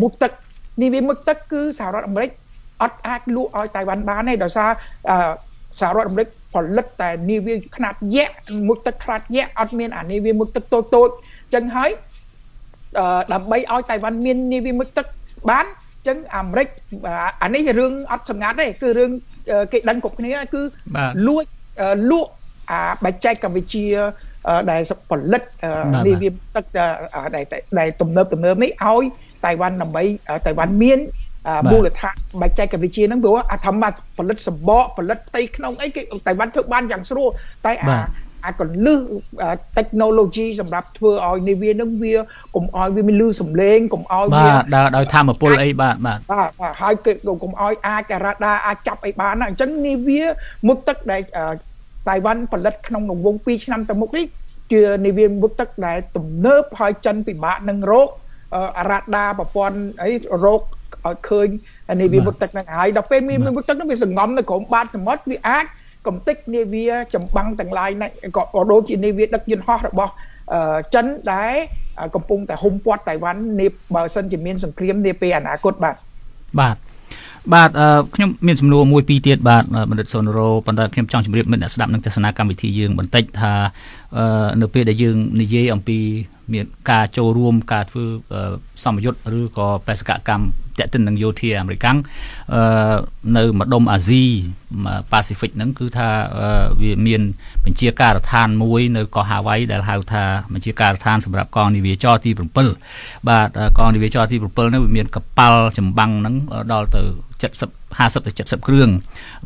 មុខទឹកគឺសហរដ្ឋអាមេរិកអត់អាចលក់ឲ្យតៃវ៉ាន់បានទេដោយសារសហរដ្ឋអាមេរិកផលិតតែនាវាខ្នាតយក្សមុខទឹកខ្នាតយក្សអត់មានអានាវាមុខទឹកតូចៗអញ្ចឹងហើយដើម្បីឲ្យតៃវ៉ាន់មាននាវាមុខទឹកបានអញ្ចឹងអាមេរិកអានេះរឿងអត់សម្ងាត់ទេគឺរឿងគេដឹងគ្រប់គ្នាគឺលួចអាបច្ចេកវិទ្យាដែលផលិតនាវាទឹកដែលទំនើបនេះឲ្យតៃវ៉ាន់ដើម្បីតៃវ៉ាន់មានមូលដ្ឋានបច្ចេកវិទ្យាហ្នឹងព្រោះអាធម្មតាផលិតសម្បកផលិតផ្ទៃក្នុងអីគេតៃវ៉ាន់ធ្វើបានយ៉ាងស្រួលតែអាកលឹះ technology សម្រាប់ធ្វើឲ្យនាវានឹងវាកុំឲ្យវាមានលឺសំឡេងកុំឲ្យវាបាទដោយធម្មពលអីបាទហើយគេកុំឲ្យអាចរ៉ាដាអាចចាប់អីបានណាអញ្ចឹងនាវាមុខទឹកដែលតៃវ៉ាន់ផលិតក្នុងរង្វង់2ឆ្នាំទៅមុខនេះជានាវាមុខទឹកដែលទំនើបហើយចិនពិបាកនឹងរករ៉ាដាប្រព័ន្ធអីរកឲ្យឃើញនាវាមុខទឹកហ្នឹងហើយដល់ពេលមានមុខទឹកហ្នឹងវាសង្ងំនៅក្រោមបាតសមុទ្រវាអាចកំទេចនាវាចម្បាំងទាំងឡាយនេះក៏ដូចជានាវាដឹកយន្តហោះរបស់ចិនដែរកំពុងតែហុំព័ទ្ធតៃវ៉ាន់នេះបើសិនជាមានសង្គ្រាមនាពេលអនាគតបាទខ្ញុំមានសំណួរមួយពីរទៀតបាទបណ្ឌិតសុនរោប៉ុន្តែខ្ញុំចង់ជម្រាបមិត្តអ្នកស្ដាប់និងទស្សនាកម្មវិធីយើងបន្តិចថានៅពេលដែលយើងនិយាយអំពីមានការចូលរួមការធ្វើសម្ពយុទ្ធឬក៏បេសកកម្មទាក់ទិននឹងយោធាអាមេរិកនៅម្ដុំអាស៊ីប៉ាស៊ីហ្វិកហ្នឹងគឺថាវាមានបញ្ជាការដ្ឋានមួយនៅកោះហាវ៉ៃដែលហៅថាបញ្ជាការដ្ឋានសម្រាប់កងនាវាចរទី7បាទកងនាវាចរទី7ហ្នឹងវាមានកប៉ាល់ចម្បាំងហ្នឹងដល់ទៅ50ទៅ70គ្រឿង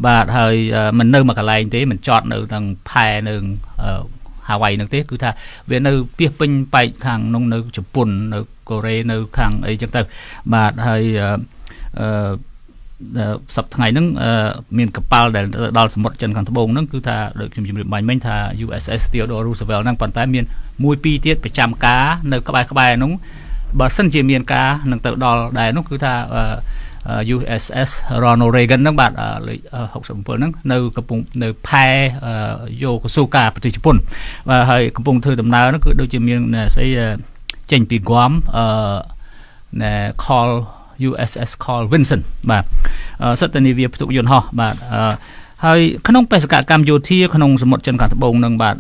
បាទហើយមិននៅមួយកន្លែងទេមិនចតនៅទាំងផែនៅហាវ៉ៃហ្នឹងទេគឺថាវានៅពាសពេញប៉ែកខាងក្នុងនៅជប៉ុននៅកូរ៉េនៅខាងអីចឹងទៅបាទហើយសប្តាហ៍ថ្ងៃហ្នឹងមានកប៉ាល់ដែលដល់សមុទ្រចិនខាងត្បូងហ្នឹងគឺថាដូចខ្ញុំជម្រាបបាញ់មិញថា USS Theodore Roosevelt ហ្នឹងប៉ុន្តែមានមួយពីរទៀតប្រចាំការនៅក្បែរហ្នឹងបើសិនជាមានការនឹងទៅដល់ដែរនោះគឺថាUSS Ronald Reagan ហ្នឹងបាទលេខ67ហ្នឹងនៅកំពុងនៅផែយោកសូកាប្រទេសជប៉ុនបាទហើយកំពុងធ្វើដំណើរហ្នឹងគឺដូចជាមានស្អីចេញពីគំណែ Call USS Call Vinson បាទសិទ្ធិនាវាផ្ទុកយន្តហោះបាទហើយក្នុងបេសកកម្មយោធាក្នុងសមុទ្រចិនខាងត្បូងហ្នឹងបាទ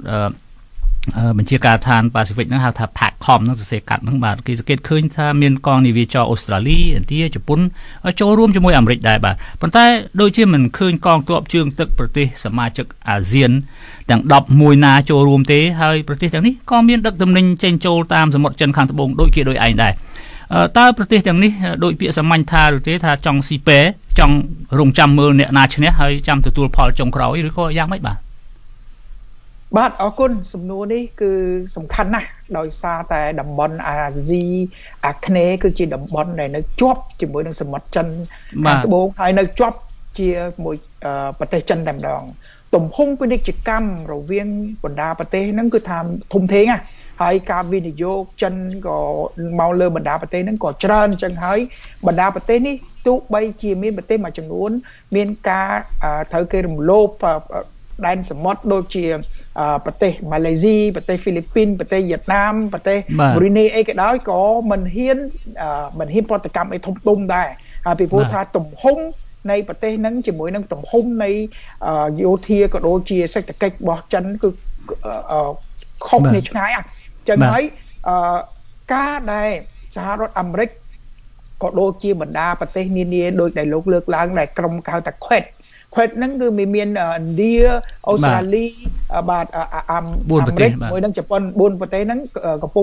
Bên chia cả than Pacific nó hào thà Paccom nó sẽ cắt nó mà cái kết khơi tha miền con đi về cho Australia ở tia chụp bún ở châu rùm cho môi Ả Rập đại bà. Còn tại đôi khi mình khơi con tụ họp trường tức British Samai trực ASEAN đang đập mùi na châu rùm thế hơi British chẳng ní con miền đất tâm linh trên châu tam rồi một chân khang tập bông đôi kia đôi ảnh đại. Ta British chẳng ní đôi kia Samai tha rồi thế tha trong CP trong rồng trăm mưa nẹt na trên hơi trăm từ tuột pol trồng cỏ rồi coi giang mấy bà. បាទអរគុណសំណួរនេះគឺសំខាន់ណាស់ដោយសារតែតំបន់អាស៊ីអាគ្នេយ៍គឺជាតំបន់ដែលនៅជាប់ជាមួយនឹងសមុទ្រចិន ដែនសមុទ្រដូចជាប្រទេសម៉ាឡេស៊ីប្រទេសហ្វីលីពីនប្រទេសវៀតណាមប្រទេសប៊្រូណេអីក៏ដោយក៏មិនហ៊ានប្រទេសហ្នឹងជាមួយនឹងទំហំនៃប្រទេសហ្នឹងជាមួយនឹងទំហំនៃយោធាក៏ដូចជាសេដ្ឋកិច្ចរបស់ចិនគឺខុសគ្នាឆ្ងាយអញ្ចឹងហើយការដែលសហរដ្ឋអាមេរិក គាត់នឹងគឺមាន ច្បាស់ណាស់ដោយលោកហាសានលើកឡើងគឺបណ្ដាប្រទេសនៅអាស៊ីអាគ្នេយ៍មិនទាន់ហ៊ាននៅក្នុងការថែរក្សាឲ្យបាន ចន្ទកាន់តែរំ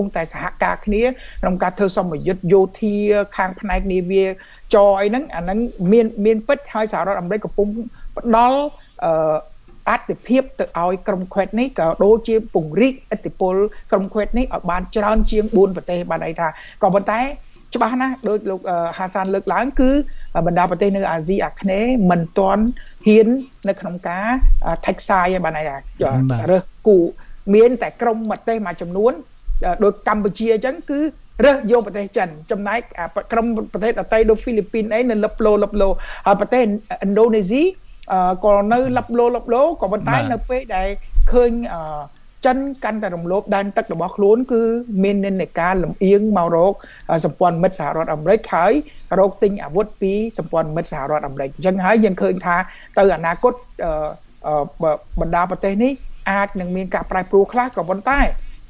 លោភដែនទឹករបស់ខ្លួនគឺមាននេនការលំអៀងមករកសម្ព័ន្ធមិត្តសហរដ្ឋអាមេរិកហើយរកទិញអាវុធពីសម្ព័ន្ធមិត្តសហរដ្ឋអាមេរិកអញ្ចឹងហើយយើងឃើញថាទៅអនាគតបណ្ដាប្រទេសនេះអាចនឹងមានការប្រែប្រួលខ្លះក៏ប៉ុន្តែ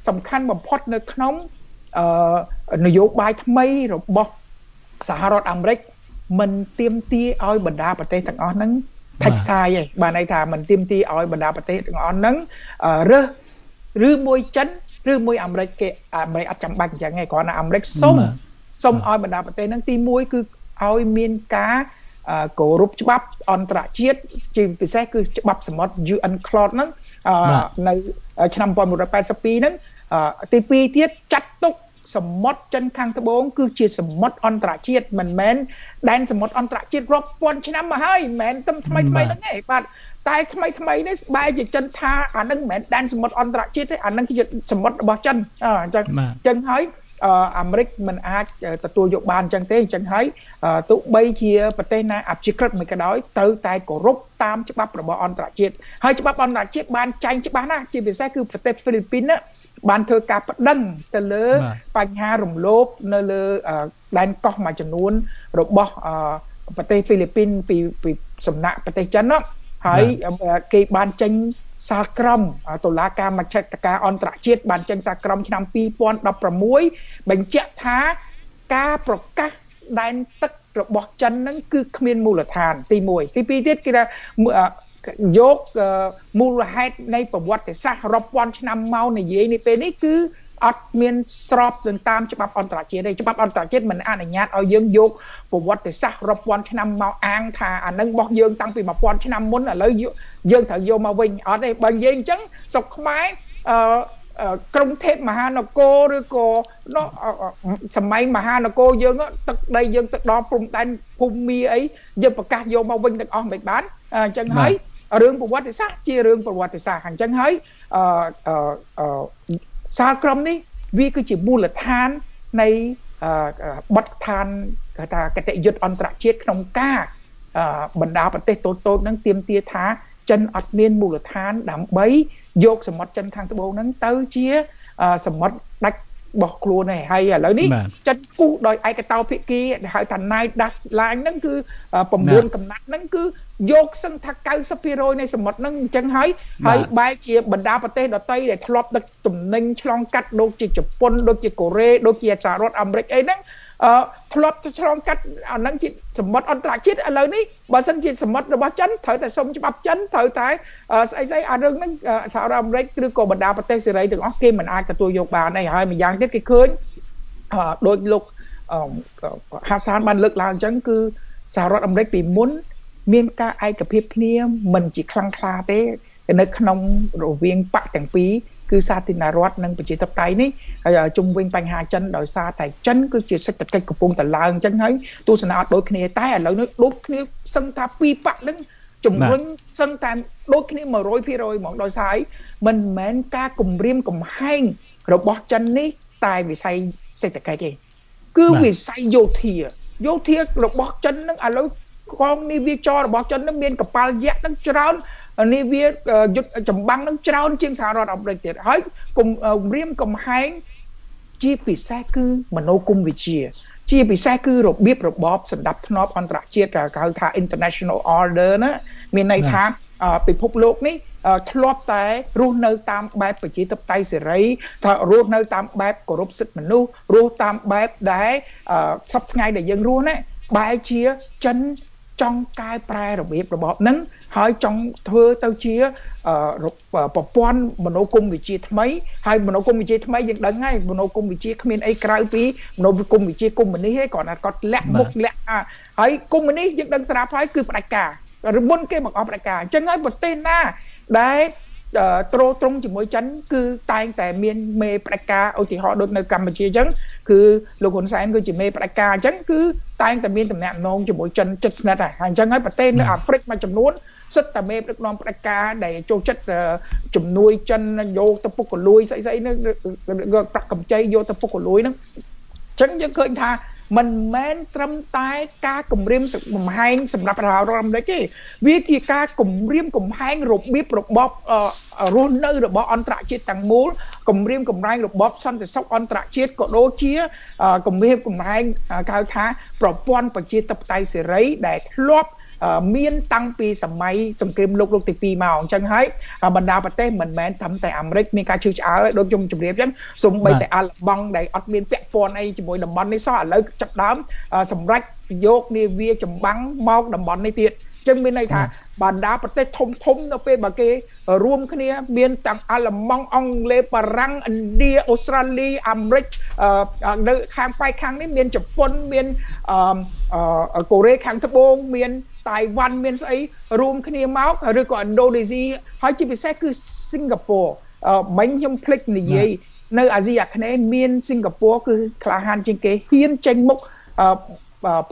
សំខាន់បំផុតនៅក្នុងនយោបាយថ្មីរបស់សហរដ្ឋអាមេរិកមិនទាមទារឲ្យបណ្ដាប្រទេសទាំងអស់ហ្នឹងថិតខ្សែឯងបាទន័យថាមិនទាមទារឲ្យបណ្ដាប្រទេសទាំងអស់ហ្នឹង ឬមួយចិនឬមួយអាមេរិកគេអាមេរិកអត់ចាំបាច់យ៉ាងហ្នឹងគ្រាន់តែអាមេរិកសូមឲ្យបណ្ដាប្រទេសហ្នឹងទី1គឺឲ្យមានការគោរពច្បាប់អន្តរជាតិជាពិសេសគឺច្បាប់សម្បត្តិ UN Clause ហ្នឹង នៅឆ្នាំ 1982 ហ្នឹង ទី 2 ទៀតចាត់ទុក សម្បត្តិចិនខាងត្បូងគឺជាសម្បត្តិអន្តរជាតិមិនមែនដែនសម្បត្តិអន្តរជាតិរាប់ពាន់ឆ្នាំមកហើយមិនមែនតែថ្មីថ្មីហ្នឹងទេបាទ តែថ្មីថ្មីនេះស្បែរជាចិនថាអានឹងមិនមែនដែនសមុទ្រអន្តរជាតិទេអានឹងគឺជាសមុទ្ររបស់ចិនអញ្ចឹងអញ្ចឹងហើយអាមេរិកមិនអាចទទួលយកបានអញ្ចឹងទេអញ្ចឹងហើយទោបីជាប្រទេសណាអាព្យាក្រឹតមួយក៏ដោយត្រូវតែគោរពតាមច្បាប់របស់អន្តរជាតិហើយច្បាប់អន្តរជាតិបានចែងច្បាស់ណាស់ជាពិសេសគឺប្រទេសហ្វីលីពីនបានធ្វើការប្តឹងទៅលើបញ្ហារំលោភនៅលើដែនកោះមួយចំនួនរបស់ប្រទេសហ្វីលីពីនពីសំណាក់ប្រទេសចិននោះ ហើយគេបានចេញសារក្រមតុលាការមជ្ឈត្តការអន្តរជាតិបានចេញសារក្រមឆ្នាំ 2016 បញ្ជាក់ថាការប្រកាសដែនទឹករបស់ចិនហ្នឹងគឺគ្មានមូលដ្ឋានទី 1 ទី 2 ទៀតគេថាយកមូលហេតុនៃប្រវត្តិសាស្ត្ររាប់ពាន់ឆ្នាំមកនិយាយនេះពេលនេះគឺ អត់មានស្របទៅតាមច្បាប់អន្តរជាតិទេច្បាប់អន្តរជាតិមិនអនុញ្ញាតឲ្យយើងយកប្រវត្តិសាស្ត្ររាប់ពាន់ឆ្នាំមកអាងថាអានឹងរបស់យើងតាំងពី សារក្រមនេះវាគឺជាមូលដ្ឋាននៃបទដ្ឋានកថាគតិយុត្តអន្តរជាតិក្នុងការបੰដាប្រទេសតូចៗនឹងទាមទារថាចិនអត់មានមូលដ្ឋានដើម្បីយកសមុទ្រចិនខាងត្បូងនឹងទៅជាសមុទ្រដាច់ bỏ khô này hay à, lấy ní chân cú đòi ai cái tàu phía kia hỏi thằng này đặt lại nâng cứ bầm buồn cầm nát nâng cứ dốc sân thắc cao sắp phía rồi này sầm mật nâng chân hái hái bài chia bần đa bờ tây đỏ tây để thọp đặt tụm nâng chlong cắt đôi chia Japan đôi chia Korea đôi chia Sài Gòn America ấy nâng thọp chlong cắt nâng chia sầm mật ăn trà chết lấy ní bà sân chia sầm mật rồi bà chấn thở tại sông chập chấn thở tại xây rừng nâng Sài Gòn America đưa cô bần đa bờ tây xí đấy đừng ok mình ai cả tôi vô bà này hai mình giang tiếp cái khơi đôi lúc Hassan ban lực làm chẳng cứ Sài Gòn America muốn miền ca ai cập hiệp kia mình chỉ khăng khăng thế nơi khăn rổ viên bạc tảng phí cứ xa thì là rót nâng bị chỉ tập tay ní chung viên bành hà chân đòi xa thải chân cứ chỉ sách tập cây cục bông tờ làng chân ấy tôi sẽ nói đôi khi tay ở lối nói đôi khi sân ta pi bạc lưng chung viên sân ta đôi khi mà rối phi rồi bọn đòi sai mình mến ca cùng riêng cùng hành rồi bó chân ní tay vì say say tập cây kì cứ vì say vô thìa rồi bó chân nâng à lối con ni vi cho bỏ chân nó miên cặp ba giác nó tròn ni vi chấm băng nó tròn trên sàn rồi đọc được thiệt hỡi cùng riêng cùng hai chi bị sai cứ mà nô cung vị chia chi bị sai cứ rồi biết rồi bóp sẵn đập nó còn ra chia cả cái thà international order nữa miền này thà bị phúc lộc ní lọp tại rô nơi tam bẹp bị chỉ tập tay xử lý thà rô nơi tam bẹp của rốt xịt mình nu rô tam bẹp đấy sắp ngay để dân rô đấy bài chia chân trong cái prai rồi biết rồi bọt nắng hỏi trong thưa tao chia bọt quan mình nấu cung vị chia mấy hay mình nấu cung vị chia mấy nhưng đấng ngay mình nấu cung vị chia không nên ai cãi phí mình nấu cung vị chia cung mình đi hết còn là còn lẹ một lẹ ấy cung mình đi nhưng đấng ra phái cứ phải cả rồi bốn cái bằng ông phải cả chân ấy một tên na đấy trô trung chỉ mỗi chấn cứ tay tại miền mê phải cả ô thì họ đốt nơi Campuchia chấn cứ lục hồn sáng cứ chỉ mê phải cả chấn cứ tay tại miền tầm nạn nông chỉ mỗi chân chất nát à hàng chân ấy phải tên ở Africa mà chấm nuốt rất là mê được non phải cả để cho chất chấm nuôi chân vô tập phục của lối dãy nó đặt cầm chay vô tập phục của lối nó chấn những khơi tha mình mến trăm tay ca cùng riêng sự cùng hai sầm đập rào rồi đấy chứ vì khi ca cùng riêng cùng hai rụp bếp rụp bóp rôn nơi rụp bóp ăn trạ chết tăng múa cùng riêng cùng hai rụp bóp xong thì sóc ăn trạ chết có đố chia cùng riêng cùng hai cao thá propon và chia tập tay xử lấy để lóp miên tăng pi sầm máy sầm kim lục lục tịch pi màu chẳng hay mình đào bát tê mình mến thấm tại America miên ca chư chả đôi chung chụp đẹp chứ sùng bay tại Alabang đại ở miên pẹt phone ấy chỉ mỗi đầm bắn ấy sao lấy chập đám sầm rách dốc đi vía chầm bắn mau đầm bắn ấy tiệt chân bên này thà mình đào bát tê thông thông nó về bà kia rôm cái này miên tăng Alabang ông lê parang India Australia America nơi hàng phai hàng đấy miên Japan miên Korea hàng tháp bông miên Tài Văn miền ấy rùm cái niềm máu rồi còn Indonesia hỏi chỉ bị xét cứ Singapore bánh trong click này gì nơi Asia cái này miền Singapore cứ là hàng trên cái hiên tranh mục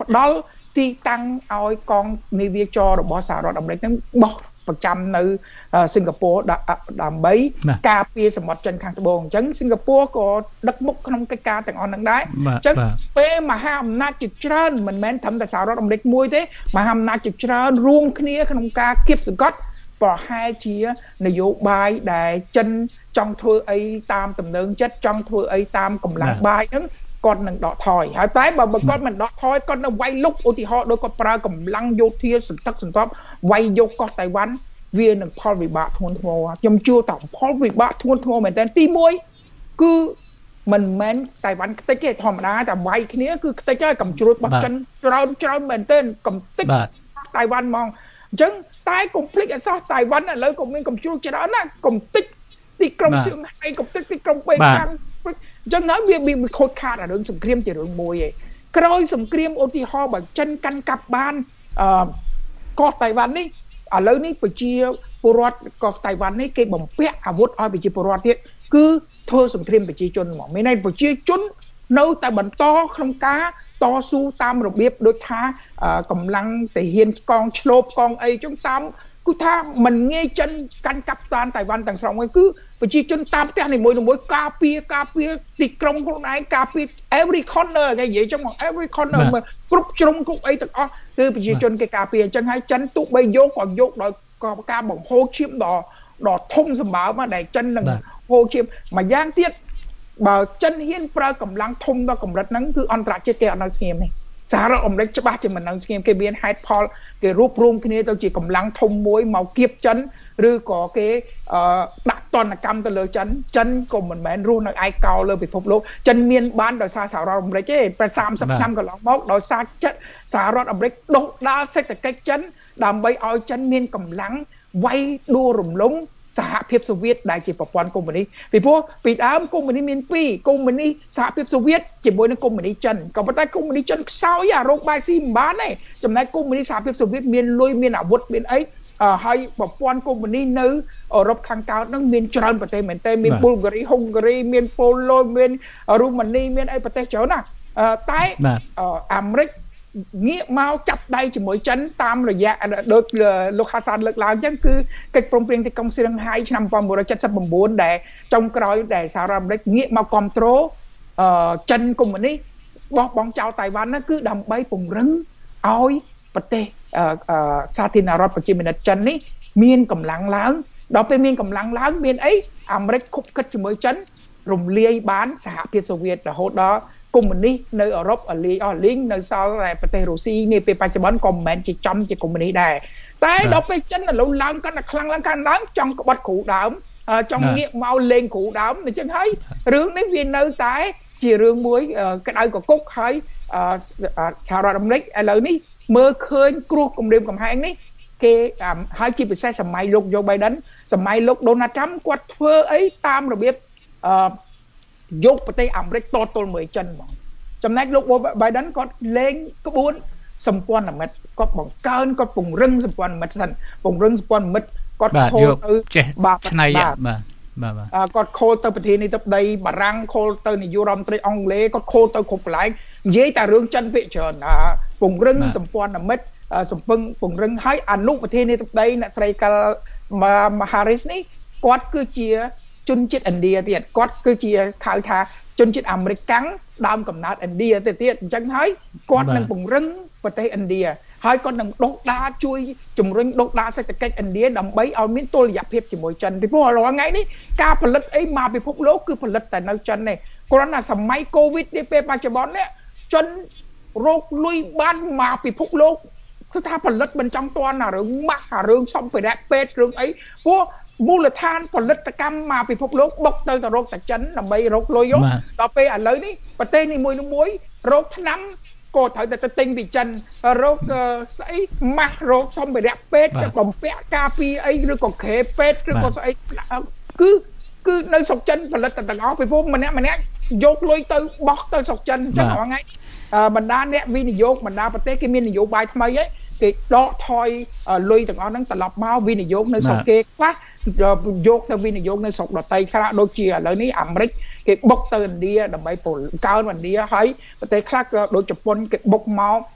đó thì tăng ao con người Việt cho bỏ xả rồi đồng đấy nó bỏ 100% nơi Singapore đã làm bấy cà phê sầm mọt trên khang bồn chấn Singapore có đất mục không cái ca tặng on nắng đá chấn phê mà ham na chụp chân mình mến thấm tại sao đó đồng địch muối thế mà ham na chụp chân rung kia không ca kiếp sự gót bỏ hai chia nội dụ bài đại chân trong thưa ấy tam tầm nương chất trong thưa ấy tam cùng làm bài ứng con nâng đọt thòi hãy tái mà con mình đọt thòi con nó quay lúc ô thì họ đôi con pra cầm lăng vô thiên sừng tắc sừng tóc quay vô con Tài Văn viên nâng Paul vì bạ thôn thô trong chưa tổng Paul vì bạ thôn thô mình tên ti muối cứ mình mến Tài Văn tới cái thòm đá là quay cái nĩa cứ tới cái cầm chuột bắp chân tròn mình tên cầm tích Tài Văn mong chứng tái cùng click ở sau Tài Văn là lấy cùng mình cầm chuột cho đó là cầm tích thì cầm xương hay cầm tích thì cầm bê căng chân nói việc bị khôi kha là đường sầm kềm chỉ đường môi vậy, rồi sầm kềm ô thì ho bằng chân căn cặp ban có Tài Văn đi, ở lâu ní bị chia porat có Tài Văn đi cái bồng pẹt à vót ai bị chia porat thế, cứ thưa sầm kềm bị chia chôn mỏng mấy nay bị chia chôn nấu tại bẩn to không cá to su tam rồi biết đôi tha cầm lăng thể hiện con slope con ấy chúng tam cứ tha mình nghe chân căn cặp toàn Tài Văn tàng sòng ấy cứ bởi vì chân tam thế này mỗi cà phê thì trong con này cà phê every corner cái gì trong một every corner mà group trong cũng ấy tất cả từ bởi vì chân cái cà phê chân hai chân tụ bay vô còn vô đòi có ca bỏng hô chiếm đỏ thông dầm báo mà đầy chân là hô chiếm mà giang tiết bà chân hiên pra cầm lăng thông đó cầm rạch nắng cứ ăn rạch chết kẹo nó xem này sao ra ông đấy chắc ba thì mình ăn xem cái biến hai Paul cái rúp rôm kia tao chỉ cầm lăng thông mối màu kiếp chân rồi có cái đặt toàn là cam tao lơ chân chân của mình mẹ ru nó ai cao lơ bị phục lỗ chân miên ban đòi xa sao ra ông đấy chứ phải xăm sắp năm còn lóng mốc đòi xa chất sao ra ông đấy đốt đá xét cái chân đàm bay ao chân miên cầm lăng quay đua rùm lúng សហភាពសូវៀតដែលជាប្រព័ន្ធកុម្មុយនីសពីព្រោះពីដើម nghĩa mau chặt đây chỉ mỗi chấn tam rồi dạ được lục hà san lực lao chứ cứ kịch phong viên thì công sư đang 2 năm qua một đôi chân sắp bằng 4 để trong cái để sao ra đấy nghĩa mau control chân cùng mình đi bóc bóng trao Tài Văn nó cứ đầm bay cùng rừng oi bật tê sa thì nào rồi bật chỉ mình chân đi miên cầm láng láng đó bên miên cầm láng láng miên ấy Amerik khúc kịch chỉ mỗi chấn rùng lia bán xã Việt Xô Việt là hốt đó cùng mình đi nơi Europe ở liên nơi sau này và tây Russia này về Pakistan còn mẹ chỉ trong chỉ cùng mình đi đài tới đó phải chính là lâu lắm cái là khăn lắm trong cái bát cụ đám trong nghĩa mau lên cụ đám thì chân thấy rướng đến viên nơi tái chỉ rướng muối cái đôi của cúc thấy thảo ra đồng đấy lời ní mơ khơi cua cùng đêm cùng hai ní cái hai chi bị sai sầm mai lục Joe Biden sầm mai lục Donald Trump quạt phơ ấy tam rồi biết dốc vào tay Amerik to tôn 10 chân bọn trong này lúc bài đánh có lên có 4 xâm quan là mệt có bóng cơn có vùng rừng xâm quan mệt thành vùng rừng xâm quan mệt có khô từ bà có khô từ thì này tập đây bà răng khô từ này Europe tới ông lê có khô từ khúc lại dễ ta rương chân vị trần vùng rừng xâm quan là mệt xâm bưng vùng rừng hay ăn lúc thì này tập đây là say cả mà Harris này có cứ chia chun chết India thì có cứ chia khai thác chun chết Amerik cắn đam cầm nát India thì chẳng thấy con đang vùng rừng và tây India hai con đang đốt đá chui chùm rừng đốt đá sẽ cách India đầm bấy ao miếng tôi dập hiệp chỉ mỗi chân thì phù lo ngay đấy ca phần lật ấy mà bị phúc lố cứ phần lật tại nơi chân này corona là sầm máy covid đi pe ba chấm đấy chân rốt lui ban mà bị phúc lố cứ tha phần lật bên trong toàn là rừng mắc là rừng xong phải đẹp pet rừng ấy phù mùa là than còn lít cam mà bị phục lốt bốc tới tàu rốt tạt chấn làm bay rốt lôi rốt tàu pe à lấy đi và tên này mùi nó muối rốt nắm cô thấy tạt tinh bị chân rốt sấy mắc rốt xong bị đẹp pet rồi còn pet cà phê ấy rồi còn khé pet rồi còn sấy cứ nơi sọc chân còn lít tạt ngó bị phun mình nè dốt lôi tới bốc tới sọc chân chắc họ ngay mình đã nè vi này dốt mình đã và tên cái miên này dốt bài tham ấy cái đó thôi lôi tạt ngó nắng tạt lọc máu vi này dốt nơi sọc kia quá dốt theo viên dốt nơi sọc đỏ tay khá đôi chia lấy ní Amerik cái bốc từ India đầm bay phủ cao mình đi thấy và tây khác đôi chụp quân cái bốc máu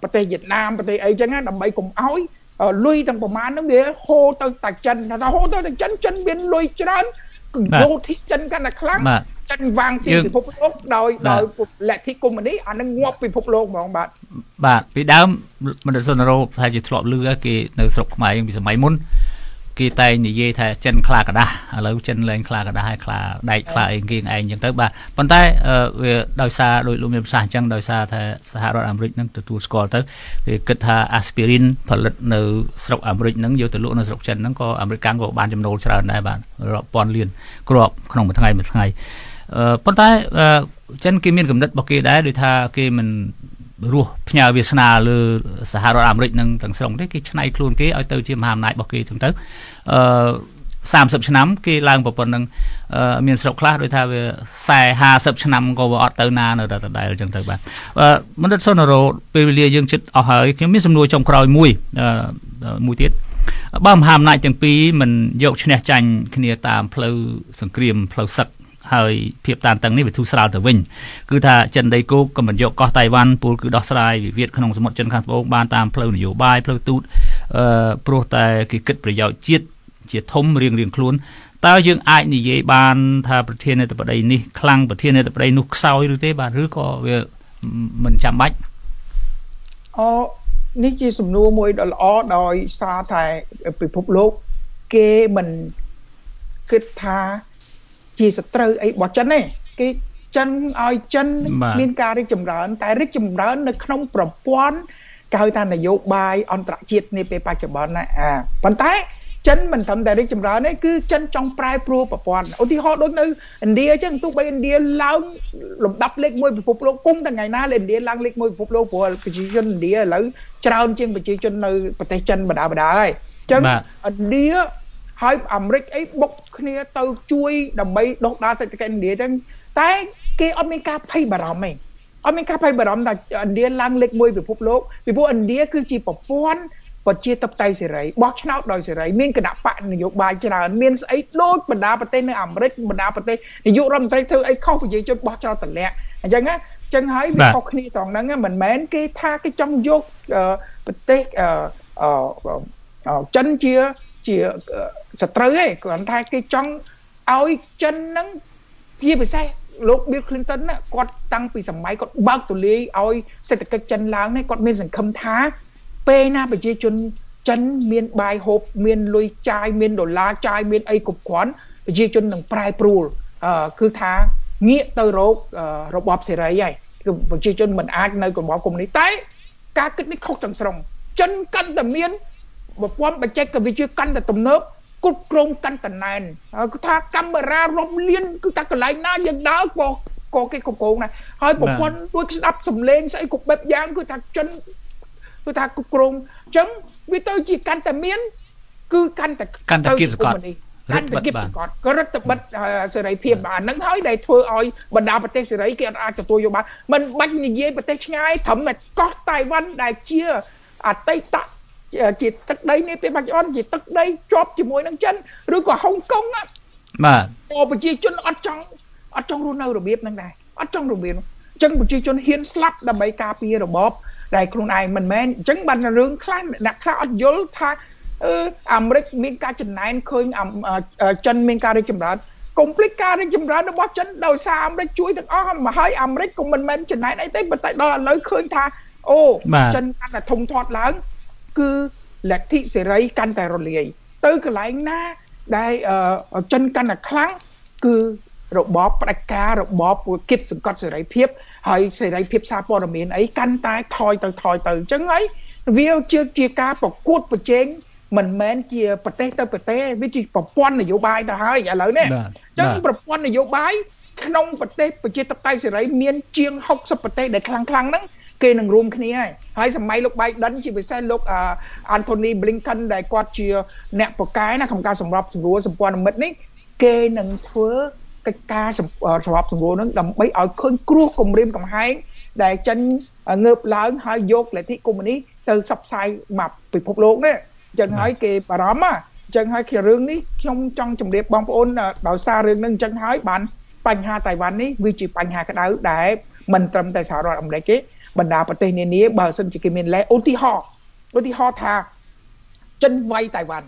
và tây Việt Nam và tây ấy chẳng á đầm bay cùng ói lui trong bờ má nó nghe hô tới tạt chân là hô tới tạt chân chân biến lui chân vô thiết chân cái là khác chân vàng thì phục lốt đòi lệ thi cùng mình đi anh đang ngóp vì phục lốt mà ông bạn vì đám mình đã sơn râu thay chỉ thọ lừa cái nơi sọc mày bị sầm mày muốn khi tay như vậy thì chân khla cả đá, lâu chân lên khla cả đá hay khla đại khla anh kia anh những tới bà, còn tay đòi xa đôi lùm nhầm sản chẳng đòi xa thì Sahara Amerik nâng từ tu score tới thì kết tha aspirin phần lớn nữ sọc Amerik nâng vô từ lũ nó sọc chân nâng có Amerik cán bộ ban chấm đô trở lại bạn bọn liền cọp không một ngày, còn tay chân kia miền cầm đất bọc kia đấy đôi tha kia mình rùa nhà Việt Nam lư Sahara Amerik nâng tầng sông đấy cái này luôn cái ở từ chim hàm lại bọc kia thằng tới 30 ឆ្នាំ គេ ឡើង ប្រព័ន្ធ នឹង មាន ស្រុក ខ្លះ ដូច ថា វា 40 50 ឆ្នាំ ក៏ អត់ ទៅ ណា នៅ តែ ដដែល ចឹង ទៅ បាទ បណ្ឌិត សុន រោ ពេល វេលា យើង ចិត្ត អស់ ហើយ ខ្ញុំ មាន សំណួរ ចំ ក្រោយ មួយ ទៀត បើ មហាអំណាច ទាំង ពីរ មិន យក ឈ្នះ ចាញ់ គ្នា តាម ផ្លូវ សង្គ្រាម ផ្លូវ សឹក ហើយ ភាព តានតឹង នេះ វា ធូរស្រាល ទៅ វិញ គឺ ថា ចិន ដី គោក ក៏ មិន យក កោះ តៃវ៉ាន់ ពល គឺ ដោះ ស្រាយ វិវាទ ក្នុង សមុទ្រ ចិន ខាង ត្បូង បាន តាម ផ្លូវ នយោបាយ ផ្លូវ ទូត ព្រោះ តែ គេ គិត ប្រយោជន៍ ជាតិ ជា ធំ រៀង ខ្លួន តើ យើង អាច និយាយ បាន ថា ប្រធាន នៃ តបដី នេះ ខ្លាំង ប្រធាន នៃ តបដី នោះ ខ្សោយ ឬ ទេ បាទ ឬ ក៏ វា មិន ចាំ បាច់ នេះ ជា សំណួរ មួយ ដ៏ ល្អ ដោយ សារ តែ ពិភព លោក គេ មិន គិត ថា ជា សត្រូវ អី របស់ ចិន ទេ cái chân oi chân miền cao đi chìm rán tại rất chìm rán nó không bập quan cao ta là vô bài on trạc chiết nè pe pa chìm rán này à phần tái chân mình thầm tại rất chìm rán ấy cứ chân trong prai pro bập quan ô thì họ đôi nơi India chứ tụi bay India lao lục đắp lên môi phục lô cung từ ngày nay lên India lang lên môi phục lô của chỉ chân India lỡ trao trên chỉ chân nơi tay chân bà đá chân India hai America ấy bốc kia từ chui đầm bay đốt đá sạch cái India đang tại cái America pay bà rầm này America pay bà rầm là India lang lên môi về phục lô vì vô India cứ chỉ bập quan và chia tập tay xì rấy bóc nát đòi xì rấy miền cái đạp bạn nhiều bài cho là miền ấy đốt mình đạp tên nơi America mình đạp tên nhiều rầm tay thứ ấy không phải gì cho bóc cho tận lẹ chẳng á chẳng hỏi vì học khi toàn năng á mình mến cái tha cái trong vô tết chân chia chỉ sợ tới ấy còn thay cái trong áo chân nắng kia bị say lúc Bill Clinton á con tăng vì sầm máy con bao tù lì áo xe từ cái chân láng này con miên rằng khâm thá pe na bị chơi chân chân miên bài hộp miên lôi chai miên đô la chai miên ấy cục quán bị chơi chân đằng prai prul cứ thá nghĩa tới rốt rốt bọp xì rầy vậy bị chơi chân mình ai nơi còn bỏ cùng đấy tới cá kích nó khóc chẳng sòng chân căn tầm miên một quan bạch cái vị trí căn là tầm nớp cút krong căn tần nền cứ tha camera rong liên cứ ta cái lại na dân đó có cái cục cồn này hơi một quan tôi đắp sầm lên xây cục bếp giang cứ tha chân cứ tha cục krong chấn vì tôi chỉ căn tầm miến cứ căn tầm kia rồi còn căn tầm kia còn có rất tập bách sự này phiền bà nắng hói đây thôi ơi mình đào bạch sự này kia ai cho tôi vô bà mình bách như vậy bạch ngay thẩm mà có Tài Văn đại chia à Tây Tạng chỉ tất đấy nè bên Bắc chỉ tất đấy job chỉ mối năng chân rồi còn Hồng Kông á mà ô bự chi chân ở trong luôn nơi rồi biết năng này ở trong rồi biết chân bự chi chân hiến slap đầm bay cà pia rồi bóp đại khuôn này mình men chân bàn là rương khác đặt khác ở dối tha America miền ca chân này khơi chân miền ca đi chìm rán complete ca đi chìm rán nó bóp chân đầu xa America chui được ó mà hơi America cùng mình men chân này đấy tới tại đó là lối khơi tha ô chân là thông thoát lớn cứ lệch thị sẽ rấy căn tài rồi liền tới cái lại na đây chân căn là kháng cứ rồi bóp bạch cá rồi bóp kịp sự cất sẽ rấy phép hay sẽ rấy phép xa bỏ miền ấy căn tài thoi từ chân ấy vì chưa chia cá bỏ cuốt bỏ chén mình men chia bật té với chỉ bỏ quan là vô bài ta hơi giả lỡ nè chân bỏ quan là vô bài không bật té bật chia tập tay sẽ rấy miền chiêng học sắp bật té để kháng nắng kê nâng rùm khní ấy hay sầm máy lúc bay đánh chỉ phải sai lúc Anthony Blinken đại quạt chia nẹp một cái là không ca sầm rập sầm rúa sầm quan mất ní kê nâng thưa cái ca sầm rập sầm rúa nó đầm bấy ở khơi cua cùng rim cùng hai đại chân ngợp lớn hơi dốt lại thì cùng ní từ sập sai mập bị phục lộn đấy chân hơi kê bà rắm à chân hơi kia rương ní trong trong chồng đẹp bom ôn đào xa rương nâng chân hơi bàn bành hà Tài Văn ní vì chỉ bành hà cái đảo để mình trầm tài xảo rồi ông đại kế bần đá bờ tây nền ní bờ sân chỉ cái miền lệ ô ti ho tha chân vay Tài Văn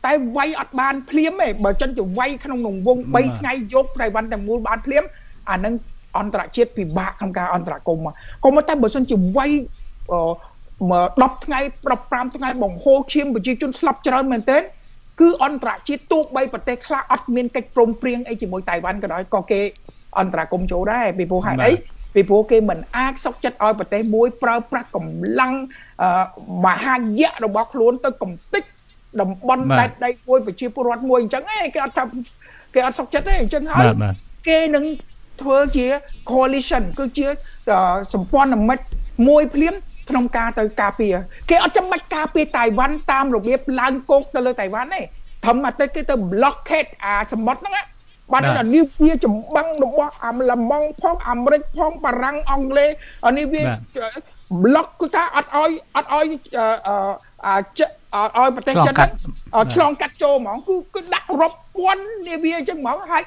tại vay ở bàn phím ấy bờ chân chỉ vay không nồng vung bay ngay dốt Tài Văn đang mua bàn phím à nâng on trạc chết vì bạc không cả on trạc cùng mà còn một tay bờ sân chỉ vay mà đập ngay đập pram ngay bỏng hô chiêm bờ chỉ chun slap chơi mình tên cứ on trạc chết tuột bay bờ tây khla ở miền cách prom prieng ấy chỉ mỗi Tài Văn cái đó có cái on trạc cùng chỗ đấy bị vô hại đấy vì vô kê mình ác sốc chất oi và té muối prau prắc cầm lăng mà hai dạ đồng bọc luôn tới cầm tích đồng bon đây muối và chia purat muối chẳng ấy cái ăn sốc chất ấy chẳng ấy kê nâng thưa chia coalition cứ chia support là mất muối phím trong ca tới capia cái ăn chấm mất capia Tài Văn tam rồi biết lang cốt tới lời Tài Văn này thầm mà tới cái từ blockhead à support đó á bạn là niu kia chấm băng đồng bọc là mong phong Americ phong bà răng ông lê ở niu kia block của ta ắt oi bà tên chân ở tròn cắt trô mỏng cứ đặt rộp quân niu kia chân mỏng hai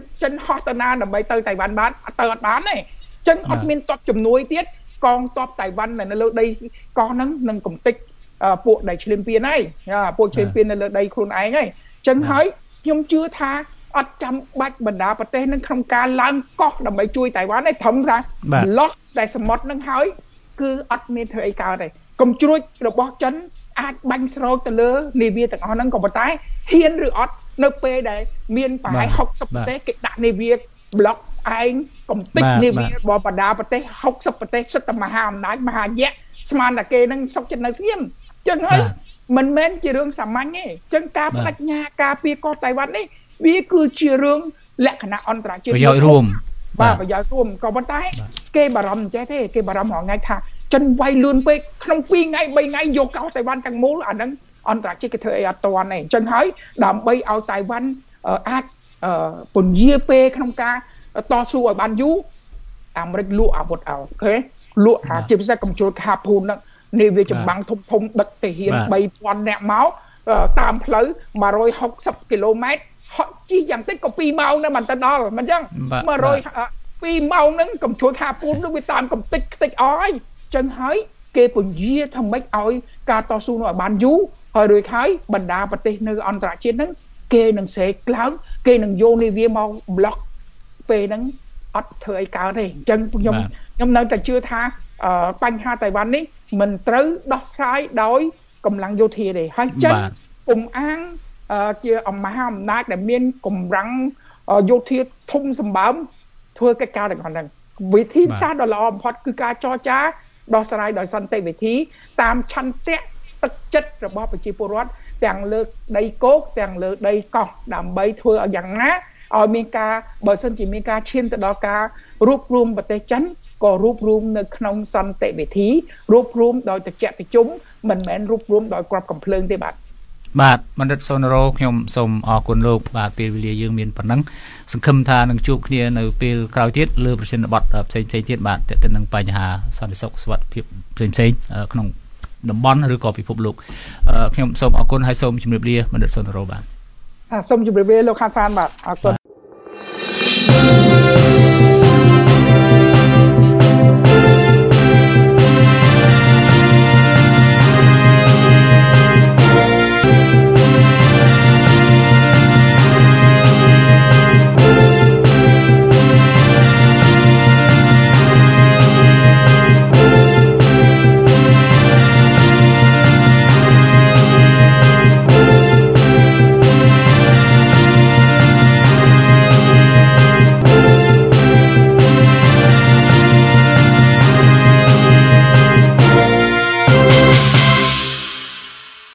chân hot na là bay tới Tài Văn bán tới ắt bán này chân ắt miên top chùm nuôi tiết con top Tài Văn này nó lâu đây con nâng cùng tích bộ đại champion này bộ champion này lâu đây khuôn ái này chân hỡi nhưng chưa tha ở trăm bạch mình đã bật tên nó không ca lan cóc là mấy chui Tài Văn này thấm ra lót đại sầm mót nó hỏi cứ ở miền thời cao này cầm chui rồi bó chấn ai bánh sầu từ lứa nì bia từ họ nó còn bật tay hiên rồi ở nơi p đây miền phải học sập té cái đặt nì bia block anh công tích nêu bò bà đá bà tế học sắp bà tế xuất tầm mà hàm nái mà hà dẹt mà kê nâng sốc chân nâng xìm chân ấy mình mến chì rương xả mạnh ấy chân ca bắt nhà ca bia có Tài Văn ấy bia cư chì rương lạc khả nạ ổn trả chì rương bà giỏi rùm có bắt tay kê bà rầm chế thế kê bà rầm họ ngay thà chân quay luôn bê không phi ngay bây ngay vô cao Tài Văn càng mô là nâng ổn trả chì cái thời ạ toàn này chân ấy đảm bây áo Tài Văn ác bồn dìa bê không ca to su ở ban dú à mới lụa à một ảo thế lụa à chỉ biết ra cầm chuột hạp hồn đó nên về chừng băng thông thông bật thể hiện bay toàn nẹt máu tam lấy mà rồi 60 km họ chỉ dành tới có phi mau nữa mình ta đó rồi mình chăng mà rồi phi mau nữa cầm chuột hạp hồn nó bị tam cầm tích tích ói chân hái kê phần dưa thằng mấy ói ca to su nó ở ban dú hồi rồi hái bần đá bật tê nơi on ra trên đó kê nâng xe lớn kê nâng vô nên về mau block về nắng ắt thời cao này chân nhóm nơi ta chưa tha banh ha Tài Văn ấy mình tới đo sai đói cùng lăng vô thiệt để hai chân cùng ăn chia ông mà ham nát để miên cùng răng vô thiệt thung sầm bám thưa cái cao này còn rằng vị thí xa đó là ông hót cứ ca cho cha đo sai đòi săn tây vị thí tam chăn tét tất chất rồi bao bịch chi porat tàng lược đầy cốt tàng lược đầy cỏ đảm bay thưa ở dạng ná ở miền ca bờ sân chỉ miền ca trên từ đó ca rúp rùm và tê chấn có rúp rùm nơi khung sân tệ vị thí rúp rùm đòi tập chẹt với chúng mình mến rúp rùm đòi quặp cầm phơi tê bạt bạt mình rất sôi nổi nhom sôm ở quần lục bạt về lìa dương miền phần nắng sương khâm tha nâng chuột kia nơi về cao tiết lừa bờ sân bạt xây tiết bạt để tên nâng bài nhà sân để sọc sọt phiền phiền xây khung đầm bón hay có bị phục lục nhom sôm ở quần hai sôm chìm lìa mình rất sôi nổi bạt sôm chìm lìa lô khan san bạt